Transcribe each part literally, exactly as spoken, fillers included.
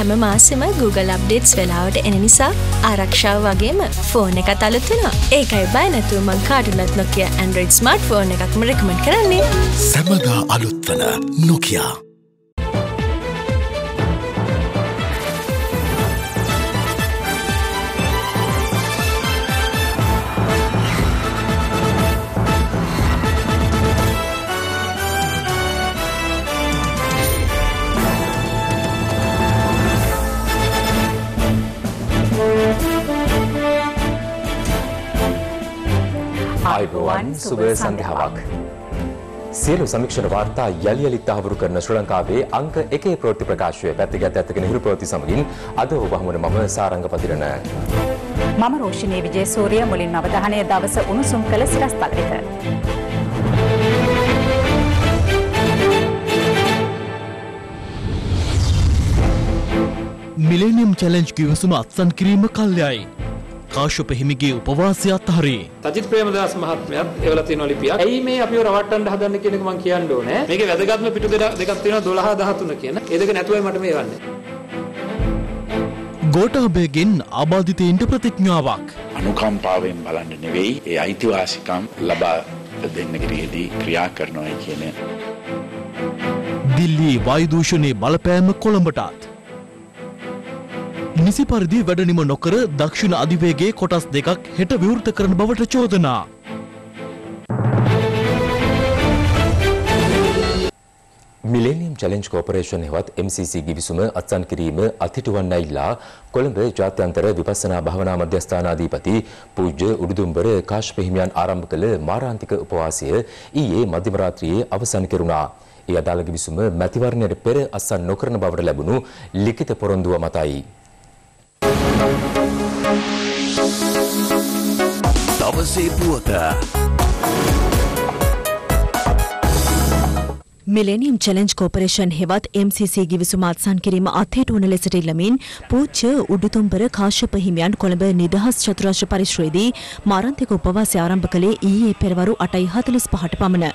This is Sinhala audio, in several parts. හැම මාසෙම Google Updates වෙලාවට එන නිසා ආරක්ෂාව වගේම ෆෝන් එකත් අලුත් වෙනවා. ඒකයි බය නැතුව මං කාටවත් Nokia Android smartphone එකක්ම recommend කරන්නේ. සමගා අලුත් වන Nokia Everyone, Subha Sandhyavak. Sielu Samikshana Varta Yali Yali Tahavuru Karna Sri Lankawe Anka Eke Proti Prakashwe Pathigat Athakana Hiru Proti Samagin Ada Obahamuna Mama Saranga Padirana Mama Roshini Vijay Surya Mulin Navadahane Davasa Unusum Kala Siras Palita Millennium Challenge Givisum Atsan Kirima Kalyai Kashyapa හිමිගේ උපවාසය අත්හරි. Sajith Premadasa මහත්මයාත් ඒවලා තියෙන ලිපියක්. ඇයි මේ අපිව රවට්ටන්න හදන්නේ කියන එක මම කියන්න ඕනේ. මේකේ වැදගත්ම පිටු දෙකක් තියෙනවා දොළහ දහතුන කියන. ඒ දෙක නැතුවයි මට මේ වන්නේ. ගෝඨාභයගෙන් ආබාධිතයින්ට ප්‍රතිඥාවක්. අනුකම්පාවෙන් බලන්න නෙවෙයි ඒ අයිතිවාසිකම් ලබා දෙන්න ක්‍රියේදී ක්‍රියා කරනවා කියන. දිල්ලි වායු දූෂණයේ බලපෑම කොළඹටත් නිසි පරිදි වැඩනිම නොකර දක්ෂිණ අධිවේගයේ කොටස් දෙකක් හෙට විවෘත කරන බවට චෝදනා. මිලෙනියම් චැලෙන්ජ් කෝපරේෂන් හෙවත් එම් සී සී ගිවිසුම අත්සන් කිරීම අතිටුවන්නයිලා කොළඹ ජාත්‍යන්තර විපස්සනා භාවනා මධ්‍යස්ථානාධිපති පූජ්‍ය උඩුදුම්බර කාශ්‍යප හිමියන් ආරම්භ කළ මාරාන්තික උපවාසය ඊයේ මධ්‍යම රාත්‍රියේ අවසන් කෙරුණා. ඒ අදාළ ගිවිසුම මැතිවරණයට පෙර අත්සන් නොකරන බවට ලැබුණු ලිඛිත පොරොන්දුව මතයි. මිලෙනියම් චැලෙන්ජ් කෝපරේෂන් හෙවත් එම් සී සී ගිවිසුම අත්සන් කිරීම අත්හිටුවන ලෙසට ඉල්ලමින් පූජ්‍ය උඩුදුම්බර කාශ්‍යප හිමියන් කොළඹ නිදහස් චතුරාර්ය පරිශ්‍රයේදී මාරාන්තික උපවාසය ආරම්භ කළේ ඊයේ පෙරවරු අටයි හතළිස් පහට පමණ.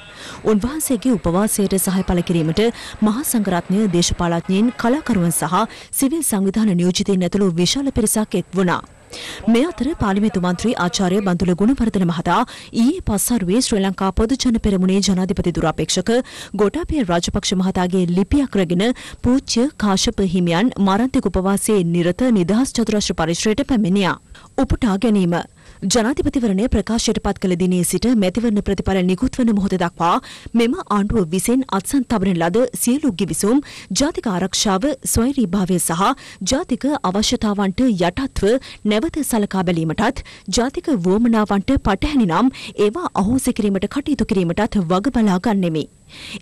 උන්වහන්සේගේ උපවාසයට සහාය පළ කිරීමට මහා සංඝරත්නය දේශපාලඥයින් කලාකරුවන් සහ සිවිල් සංවිධාන නියෝජිතයින් ඇතුළු විශාල පිරිසක් එක් වුණා. මේ අතර පාර්ලිමේන්තු මන්ත්‍රී ආචාර්ය බන්දුල ගුණවර්ධන මහතා ඊයේ පස්වරුවේ ශ්‍රී ලංකා පොදු ජන පෙරමුණේ ජනාධිපති දුරාපේක්ෂක ගෝඨාභය රාජපක්ෂ මහතාගේ ලිපියක් රැගෙන පූජ්‍ය කාශ්‍යප හිමියන් මාරාන්තික උපවාසයේ නිරත නිදහස් චතුරාර්ය පරිශ්‍රයට පැමිණියා. උපුටා ගැනීම ජනාධිපතිවරණය ප්‍රකාශයට පත් කළ දිනේ සිට මැතිවරණ ප්‍රතිඵල නිකුත් වන මොහොත දක්වා මෙම ආණ්ඩුව විසින් අත්සන් තබන ලද සියලු ගිවිසුම් ජාතික ආරක්ෂාව ස්වෛරීභාවය සහ ජාතික අවශ්‍යතාවන්ට යටත්ව නැවත සලකා බැලීමටත් ජාතික වුවමනාවන්ට පටහැනි නම් ඒවා අහෝසි කිරීමට කටයුතු කිරීමටත් වග බලා ගන්නෙමි.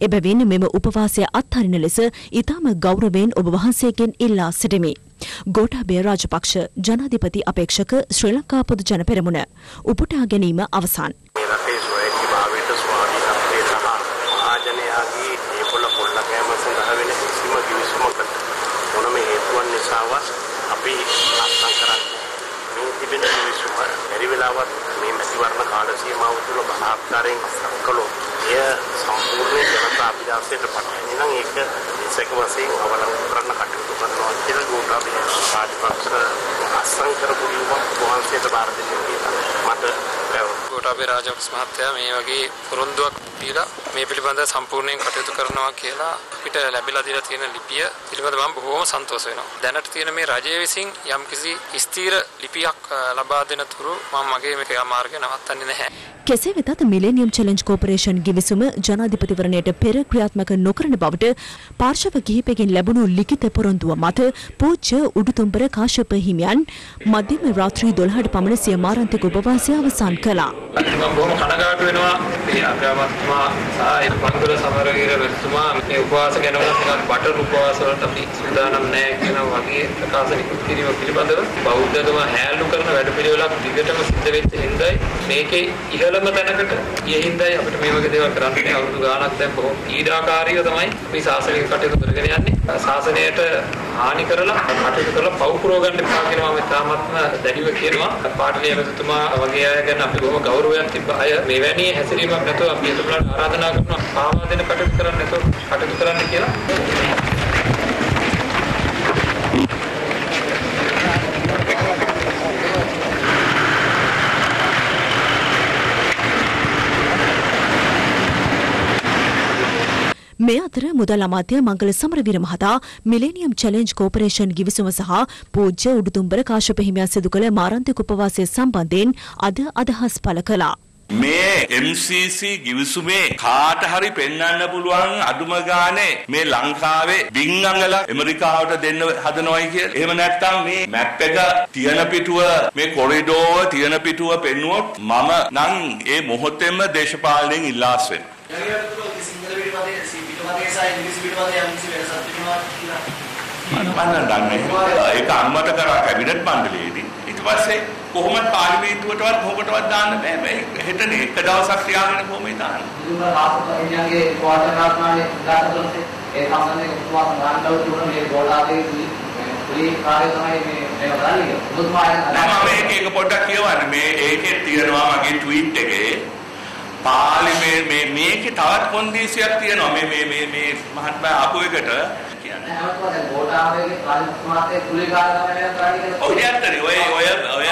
එබැවින් මෙම උපවාසය අත්හරින ලෙස ඉතාම ගෞරවයෙන් ඔබ වහන්සේගෙන් ඉල්ලා සිටිමි. ගෝඨාභය රාජපක්ෂ ජනාධිපති අපේක්ෂක ශ්‍රී ලංකා පොදු ජන පෙරමුණ උපුටා ගැනීම අවසන්. ගෝඨාභය රාජපක්ෂ මහත්තයා මේ වගේ පොරොන්දුවක් දීලා මේ පිළිබඳව සම්පූර්ණයෙන් කටයුතු කරනවා කියලා අපිට ලැබිලා දීලා තියෙන ලිපිය පිළිබඳව මම බොහොම සන්තෝෂ වෙනවා. දැනට තියෙන මේ රජය විසින් යම්කිසි ස්ථීර ලිපියක් ලබා දෙන තුරු මම මගේ මේක යාමාර්ගය නවත්තන්නේ නැහැ. කෙසේ වෙතත් මිලෙනියම් චැලෙන්ජ් කෝපරේෂන් ගිවිසුම ජනාධිපතිවරණයට පෙර ක්‍රියාත්මක නොකරන බවට පාර්ශව කිහිපයකින් ලැබුණු ලිඛිත පොරොන්දුව මත පූජ්‍ය උඩුදුම්බර කාශ්‍යප හිමියන් මධ්‍යම රාත්‍රී දොළහට පමණ සිය මාරාන්තික උපවාසය අවසන් කළා. මම බොහොම කනගාටු වෙනවා මේ අප්‍රාමත්මා සායන පන්දුර සමරවීර රජතුමා මේ උපවාස ගැන වුණත් බටර් උපවාස වලට අපි සූදානම් නැහැ කියන වගේ ප්‍රකාශ නිකුත් කිරීම පිළිබඳව බෞද්ධකම හැලු කරන වැඩපිළිවෙලක් දිගටම සිද්ධ වෙච්ච හින්දායි මේකේ ඉහළ තැනකට ඒ හින්දායි අපිට මේ වගේ දේවල් කරන්නේ අවුරුදු ගාණක් දැන් බොහොම පීඩාකාරීව තමයි මේ සාසනික කටයුතු කරගෙන යන්නේ. සාසනයට හානි කරලා කටයුතු කරලා පව් පුරව ගන්න එපා කියලා මම තාමත්ම දැඩිව කියනවා. පාර්ලිමේ මැතිතුමා වගේ අය ගැන අපි බොහොම ගෞරවයෙන් තිබ්බ අය මේ වැනි හැසිරීමක් නැතුව අපි ඒතුළට ආරාධනා කරනවා පාවා දෙන කටයුතු කරන්න නැතුව කටයුතු කරන්න කියලා. முதல் அமாத்திய ಮಂಗಳ ಸಮರವೀರ ಮಹತಾ ಮಿಲೇನಿಯಂ ಚಾಲೆಂಜ್ ಕಾರ್ಪೊರೇಷನ್ ಗಿವಿಸುವ ಸಹ ಪೂಜ್ಯ ಉಡುತುಂಬರ ಕಾಶ್ಯಪ ಹಿಮಿಯ ಸಿದುಕಲ ಮಾರಾಂತಿಕ ಉಪವಾಸಯ ಸಂಬಂಧೆನ್ ಅದ ಅದಹಸ್ ಪಲಕಲ මේ M C C ගිවිසුමේ කාට හරි පෙන්වන්න පුළුවන් අදුම ගානේ මේ ලංකාවේ බින් අඟල ඇමරිකාවට දෙන්න හදනවයි කියලා. එහෙම නැත්නම් මේ මැප් එක තියන පිටුව මේ කොරිඩෝව තියන පිටුව පෙන්වුවොත් මම නම් ඒ මොහොතේම දේශපාලනයෙන් ඉල්ලාස් වෙනවා. ඒක අම්මට කරා කැබිනට් මණ්ඩලයේදී. ඊට පස්සේ කොහොමද පාර්ලිමේන්තුවටවත් හොකටවත් දාන්න බෑ මේ හෙටනේ එක දවසක් තියාගෙන කොහොමද දාන්නේ පාර්ලිමේන්තුවේ කොටනාත්මනේ දාතොන්සේ ඒ සම්බන්ධයෙන් උපවාස ගන්නව තුන මේ ගෝලාදේදී මේ කාර්ය තමයි මේ මේ කරන්නේ මුතුමායන් මම මේක එක පොඩ්ඩක් කියවන්න මේ ඒකේ තියෙනවා මගේ ට්වීට් එකේ පාර්ලිමේන්තුවේ මේ මේකේ තවත් කොන්දේසියක් තියෙනවා මේ මේ මේ මේ මහත්මයා ආපු එකට කියන්නේ මොකද ගෝලාදේගේ පාර්ලිමේන්තුවේ කුලේ කාර්ය තමයි කරන්නේ ඔය ඇත්තනේ ඔය ඔය ඔය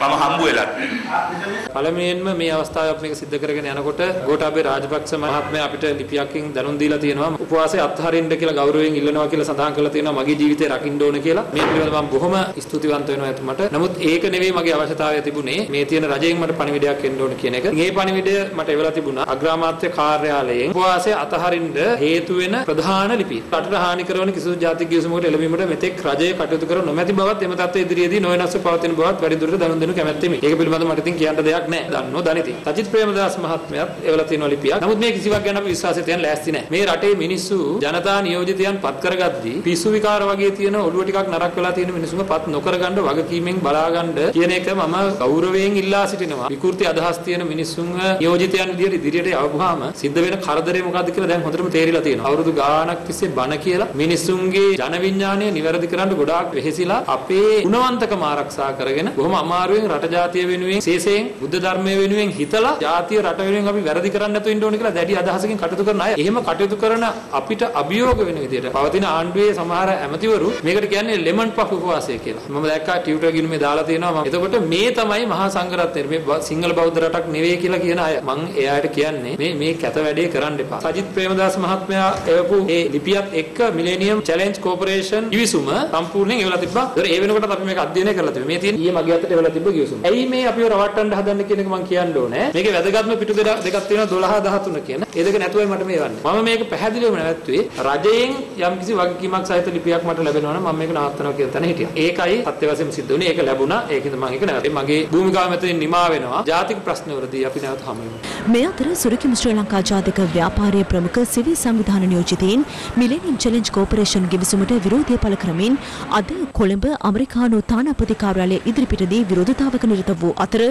පළමුවෙන්ම මේ අවස්ථාවක් මේක සිද්ධ කරගෙන යනකොට ගෝඨාභය රාජපක්ෂ මහත්මයා අපිට ලිපියකින් දැනුම් දීලා තියෙනවා උපවාසයේ අත්හරින්න කියලා ගෞරවයෙන් ඉල්ලනවා කියලා සඳහන් කරලා තියෙනවා මගේ ජීවිතේ රකින්න ඕන කියලා. මේ පිළිබඳව මම බොහොම ස්තුතිවන්ත වෙනවා එතුමට. නමුත් ඒක නෙවෙයි මගේ අවශ්‍යතාවය තිබුණේ මේ තියෙන රජයෙන් මට පණිවිඩයක් එන්න ඕන කියන එක. මේ පණිවිඩය මට එවලා තිබුණා අග්‍රාමාත්‍ය කාර්යාලයෙන් උපවාසයේ අත්හරින්න හේතු වෙන ප්‍රධාන ලිපිය. රටට හානි කරන කිසිදු ජාතික ගිවිසුමකට එළඹීමට මෙතෙක් රජය කටයුතු කර නොමැති බවත් එම තත්ත්වයේ ඉදිරියේදී නොවෙනස්ව පවතින බවත් වැඩි දුරට දැනුම් දෙනු කැමැත්තේ ඒක පිළිබඳව මට ඉතින් කියන්න දෙයක් නැහැ. දන්නෝ දනිති. සජිත් ප්‍රේමදාස මහත්මයාත් ඒවලා තියෙනවා ලිපියක්. නමුත් මේ කිසිවක් ගැන අපි විශ්වාසය තියන්න ලෑස්ති නැහැ. මේ රටේ මිනිස්සු ජනතා නියෝජිතයන් පත් කරගද්දී පිස්සු විකාර වගේ තියෙන ඔළුව ටිකක් නරක් වෙලා තියෙන මිනිස්සුම පත් නොකරගන්න වගකීමෙන් බලාගන්න කියන එක මම ගෞරවයෙන් ඉල්ලා සිටිනවා. විකෘති අදහස් තියෙන මිනිස්සුන්ව නියෝජිතයන් විදියට ඉදිරියට යවපුවාම සිද්ධ වෙන කරදරේ මොකද්ද කියලා දැන් හොඳටම තේරිලා තියෙනවා. අවුරුදු ගාණක් තිස්සේ බණ කියලා මිනිස්සුන්ගේ ජන විඥානය නිවැරදි කරන්න ගොඩාක් වෙහෙසිලා අපේ ගුණවන්තකම ආරක්ෂා කරගෙන බොහොම අමාරුවෙන් රට ජාතිය වෙනුවෙන් විශේෂයෙන් බුද්ධ ධර්මයේ වෙනුවෙන් හිතලා ජාතිය රට වෙනුවෙන් අපි වැරදි කරන්න නැතුව ඉන්න ඕනේ කියලා දැඩි අදහසකින් කටයුතු කරන අය. එහෙම කටයුතු කරන අපිට අභියෝග වෙන විදිහට පවතින ආණ්ඩුවේ සමහර ඇමතිවරු මේකට කියන්නේ ලෙමන් පෆ් උපවාසය කියලා. මම දැක්කා ටියුටර් ගිනුමේ දාලා තියෙනවා. එතකොට මේ තමයි මහා සංඝරත්නය. මේ සිංහල බෞද්ධ රටක් නෙවෙයි කියලා කියන අය. මම එයාට කියන්නේ මේ මේ කැත වැඩේ කරන්න එපා. සජිත් ප්‍රේමදාස මහත්මයා එවපු ඒ ලිපියත් එක්ක මිලේනියම් චැලෙන්ජ් කෝපරේෂන් ඉවිසුම සම්පූර්ණයෙන් එවලා තිබ්බා. ඒ වෙනකොටත් අපි මේක අධ්‍යයනය කරලා තිබ්බා. මේ තියෙන ඊයේ මගේ අතට එවලා තිබ්බ ගිවිසුම. ඇයි මේ අපිව රවට්ටන්න හදන්නේ කියන එක මම කියන්න ඕනේ. මේකේ වැදගත්ම පිටු දෙකක් තියෙනවා දොළහ, දහතුන කියන. ඒ දෙක නැතුවයි මට මේ වන්නේ. මම මේක පැහැදිලිවම නැවැත්තුවේ රජයෙන් යම්කිසි වගකීමක් සහිත ලිපියක් මට ලැබෙනවා නම් මම මේක නවත්තනවා කියන තැන හිටියා. ඒකයි සත්‍ය වශයෙන්ම සිද්ධ වුණේ. ඒක ලැබුණා. ඒකෙන්ද මම ඒක නැවතුනේ. මගේ භූමිකාව මතින් නිමා වෙනවා. ජාතික ප්‍රශ්නවලදී අපි නැවත හමු වෙනවා. මේ අතර සුරකිම් ශ්‍රී ලංකා ජාතික ව්‍යාපාරයේ ප්‍රමුඛ සිවි සංවිධාන නියෝජිතයින් මිලේනියම් චැලෙන්ජ් කෝපරේෂන් ගිවිසුමට විරෝධය පළ කරමින් අද කොළඹ ඇමරිකානු තානාපති කාර්යාලයේ ඉදිරිපිටදී විරෝධතාවක නිරත වූ අතර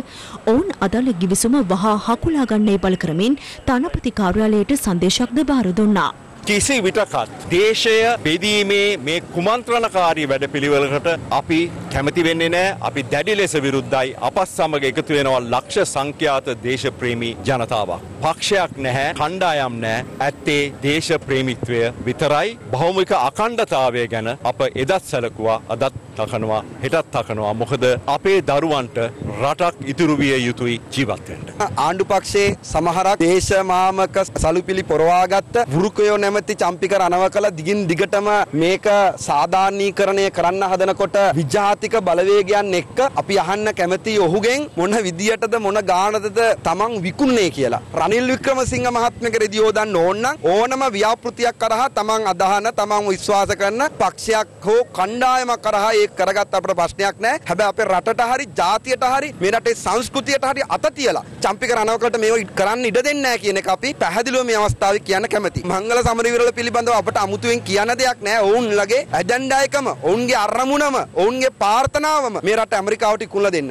ඔවුන් අදාළ ගිවිසුම වහා හකුලා ගන්නේ බල කරමින් තානාපති කාර්යාලයට සංදේශයක්ද බාර දුන්නා. කිසි විටකත් දේශය බෙදීමේ මේ කුමන්ත්‍රණකාරී වැඩපිළිවෙලකට අපි කැමති වෙන්නේ නැහැ. අපි දැඩි ලෙස විරුද්ධයි. අපස් සමග එකතු වෙනවා ලක්ෂ සංඛ්‍යාත දේශප්‍රේමී ජනතාවක්. පක්ෂයක් නැහැ, කණ්ඩායම් නැහැ. ඇත්තේ දේශප්‍රේමීත්වය විතරයි. භෞමික අඛණ්ඩතාවය ගැන අප එදත් සැලකුවා, අදත් තකනවා, හෙටත් තකනවා. මොකද අපේ දරුවන්ට රටක් ඉතුරු විය යුතුයි ජීවත් වෙන්න. ආණ්ඩු පක්ෂයේ සමහරක් දේශමාමක සලුපිලි පොරවාගත්ත වෘකයෝ නැම චම්පික රණව කළ දිගින් දිගටම මේක සාධාරණීකරණය කරන්න හදනකොට විජාතික බලවේගයන් එක්ක අපි අහන්න කැමති ඔහුගෙන් මොන විදියටද මොන ගානටද තමන් විකුණන්නේ කියලා. රනිල් වික්‍රමසිංහ මහත්මයාගෙදී යොදන්න ඕන නම් ඕනම ව්‍යාපෘතියක් කරහා තමන් අදහන තමන් විශ්වාස කරන පක්ෂයක් හෝ කණ්ඩායමක් කරහා ඒක කරගත් අපේ ප්‍රශ්නයක් නෑ. හැබැයි අපේ රටට හරි ජාතියට හරි මේ රටේ සංස්කෘතියට හරි අත තියලා චම්පික රණවකලට මේව කරන්න ඉඩ දෙන්නේ නෑ කියන එක අපි පැහැදිලිව මේ අවස්ථාවේ කියන්න කැමතියි. මංගල සමර විරල පිළිබඳව අපට අමුතුවෙන් කියන දෙයක් නැහැ. ඔවුන්ලගේ ඇජෙන්ඩා එකම, ඔවුන්ගේ අරමුණම, ඔවුන්ගේ ප්‍රාර්ථනාවම මේ රට ඇමරිකාවට ඉක්ුණලා දෙන්න.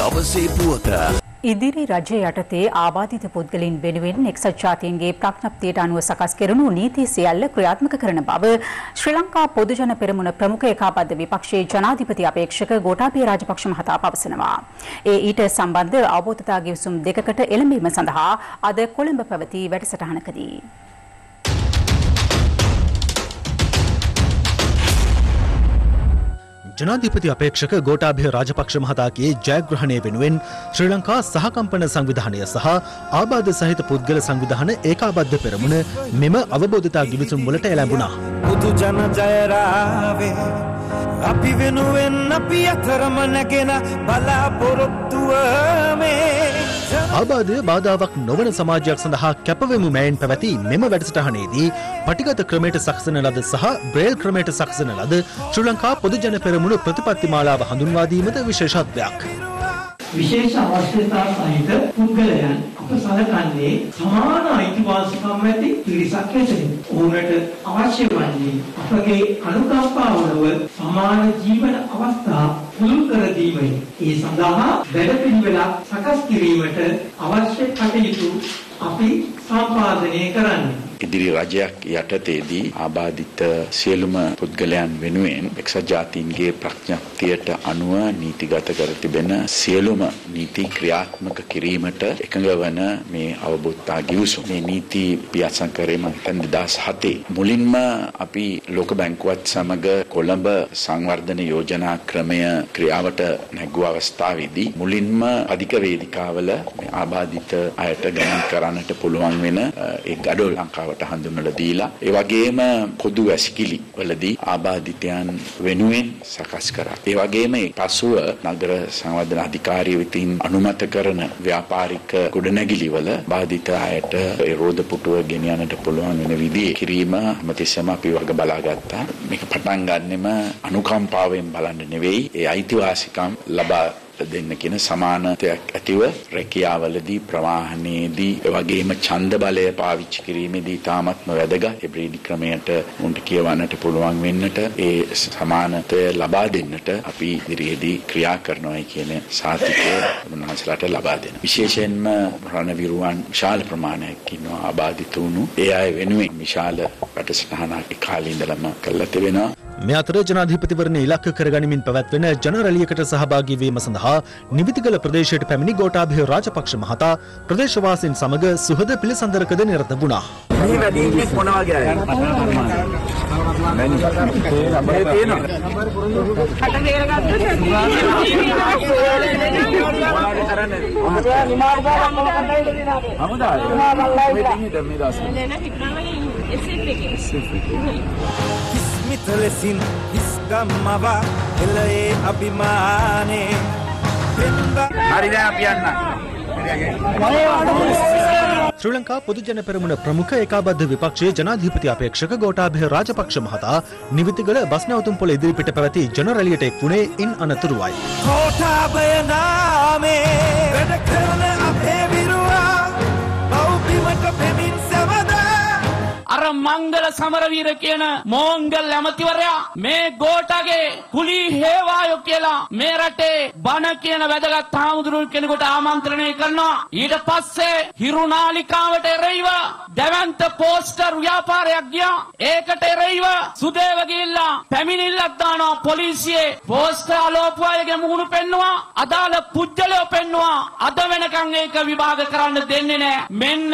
දවසේ පුවත. ඉදිරි රජය යටතේ ආබාධිත පුද්ගලයන් වෙනුවෙන් එක්සත් ජාතීන්ගේ ප්‍රඥප්තියට අනුව සකස් කෙරුණු නීති සියල්ල ක්‍රියාත්මක කරන බව ශ්‍රී ලංකා පොදුජන පෙරමුණ ප්‍රමුඛ ඒකාබද්ධ විපක්ෂයේ ජනාධිපති අපේක්ෂක ගෝඨාභය රාජපක්ෂ මහතා පවසනවා. ඒ ඊට සම්බන්ධ අවබෝධතා ගිවිසුම් දෙකකට එළඹීම සඳහා අද කොළඹ පැවති වැඩසටහනකදී ಜನಾಧಿಪತಿ ಅಪೇಕ್ಷಕ ಗೋಟಾಭಯ ರಾಜಪಕ್ಷ ಮಹತಾಗೆ ಜಯಗ್ರಹಣೆ ವೆನುವೆನ್ ಶ್ರೀಲಂಕಾ ಸಹಕಂಪನ ಸಂವಿಧಾನಯ ಸಹ ಆಬಾಧ ಸಹಿತ ಪುದ್ಗಲ ಸಂವಿಧಾನ ಏಕಾಬದ್ಧ ಪೆರಮುಣ ಮೆಮ ಅವಬೋಧತಾ ಗಿವಿಸುಂ ಮೂಲಟ ಎಳಂಬುಣ ಪುದು ಜನ ಜಯರಾವೆ ಅಪಿ ವೆನುವೆನ್ ಅಪಿ ಅತರಮನಗೆನ ಬಲಾಪೊರೊತ್ತುವಮೆ ආබාධ බාධාවක් නොවන සමාජයක් සඳහා කැපවෙමු මෑන් පැවති මෙම වැඩසටහනේදී පටිගත ක්‍රමයට සකසන ලද සහ බ්‍රේල් ක්‍රමයට සකසන ලද ශ්‍රී ලංකා පොදු ජන පෙරමුණ ප්‍රතිපත්ති මාලාව හඳුන්වා දීමද විශේෂත්වයක්. විශේෂ අවශ්‍යතා සහිත පුද්ගලයන් අප සලකන්නේ සමාන අයිතිවාසිකම් ඇති පිරිසක් ලෙසින්. ඔවුන්ට අවශ්‍ය වන්නේ අපගේ අනුකම්පාව නොව සමාන ජීවන අවස්ථා පුළුල් කර දීමයි. ඒ සඳහා වැඩපිළිවෙළක් සකස් කිරීමට අවශ්‍ය කටයුතු අපි සම්පාදනය කරන්නේ. ඉදිරි රජයක් යටතේදී ආබාධිත සියලුම පුද්ගලයන් වෙනුවෙන් එක්සත් ජාතීන්ගේ ප්‍රඥප්තියට අනුව නීතිගත කර තිබෙන සියලුම නීති ක්‍රියාත්මක කිරීමට එකඟ වන මේ අවබෝධතා ගිවිසුම මේ නීති පියාසංකරයම දෙදහස් හතේ මුලින්ම අපි ලෝක බැංකුවත් සමග කොළඹ සංවර්ධන යෝජනා ක්‍රමය ක්‍රියාවට නැගූ අවස්ථාවේදී මුලින්ම අධික වේදිකාවල මේ ආබාධිත අයට ගණන් කරන්නට පුළුවන් වෙන එක් අඩෝල ලංකාවට හඳුන්වලා දීලා ඒ වගේම පොදු වැසිකිලි වලදී ආබාධිතයන් වෙනුවෙන් සකස් කරා. ඒ වගේම පසුව නගර සංවර්ධන අධිකාරිය විසින් අනුමත කරන ව්‍යාපාරික ගොඩනැගිලි වල බාධිත අයට ඒ රෝද පුටුව ගෙනියන්නට පුළුවන් වෙන විදිහේ කිරීම හැමතිස්සම අපි වග බලාගත්තා. මේක පටන් ගන්නෙම අනුකම්පාවෙන් බලන්න නෙවෙයි, ඒ අයිතිවාසිකම් ලබා දෙන්න කියන සමානතයක් ඇතිව රැකියාවලදී ප්‍රවාහනයේදී එවැගේම ඡන්ද බලය පාවිච්චි කිරීමේදී තාමත්ම වැදගත් ඒ බ්‍රේඩි ක්‍රමයට උන්ට කියවන්නට පුළුවන් වෙන්නට ඒ සමානතය ලබා දෙන්නට අපි ඉදිරියේදී ක්‍රියා කරනවායි කියන සාතිකය මොනවාසලට ලබා දෙන. විශේෂයෙන්ම රණවිරුවන් විශාල ප්‍රමාණයක් ඉන්නවා ආබාධිත වුණු. ඒ අය වෙනුවෙන් විශාල වැඩසටහනක් කාලේ ඉඳලම කළා තිබෙනවා. මේ අතර ජනාධිපතිවරණය ඉලක්ක කරගනිමින් පැවැත්වෙන ජන රැළියකට සහභාගී වීම සඳහා නිවිතිගල ප්‍රදේශයට පැමිණි ගෝඨාභය රාජපක්ෂ මහතා ප්‍රදේශවාසීන් සමග සුහද පිළිසඳරකද නිරත වුණා. මිතලසින් හිස්ගම්මව එළයේ අභිමානේ හරිද අපි යන්න ශ්‍රී ලංකා පොදු ජන පෙරමුණ ප්‍රමුඛ ඒකාබද්ධ විපක්ෂයේ ජනාධිපති අපේක්ෂක ගෝඨාභය රාජපක්ෂ මහතා නිවිතිගල බස්නැවතුම් පොළ ඉදිරිපිට පැවති ජන රැළියට එක් වුණේ ඉන් අනතුරුවයි. ගෝඨාභය නාමේ වැඩ කරන අපේ විරුවා බෞද්ධිමක පෙමින් අර මංගල සමරවීර කියන මෝංගල් ඇමතිවරයා මේ ගෝඨාගේ කුලී හේවායෝ කියලා මේ රටේ බණ කියන වැදගත් හාමුදුරුවෝ කෙනෙකුට ආමන්ත්‍රණය කරනවා. ඊට පස්සේ හිරුනාලිකාවට එරෙහිව දැවැන්ත පෝස්ටර් ව්‍යාපාරයක් ගියා. ඒකට එරෙහිව සුදේව ගිහිල්ලා පැමිණිල්ලක් දානවා පොලිසියේ. පෝස්ටර් අලෝපු අයගේ මුහුණු පෙන්නවා, අදාළ පුජ්‍යලෝ පෙන්නවා. අද වෙනකන් ඒක විභාග කරන්න දෙන්නේ නැහැ. මෙන්න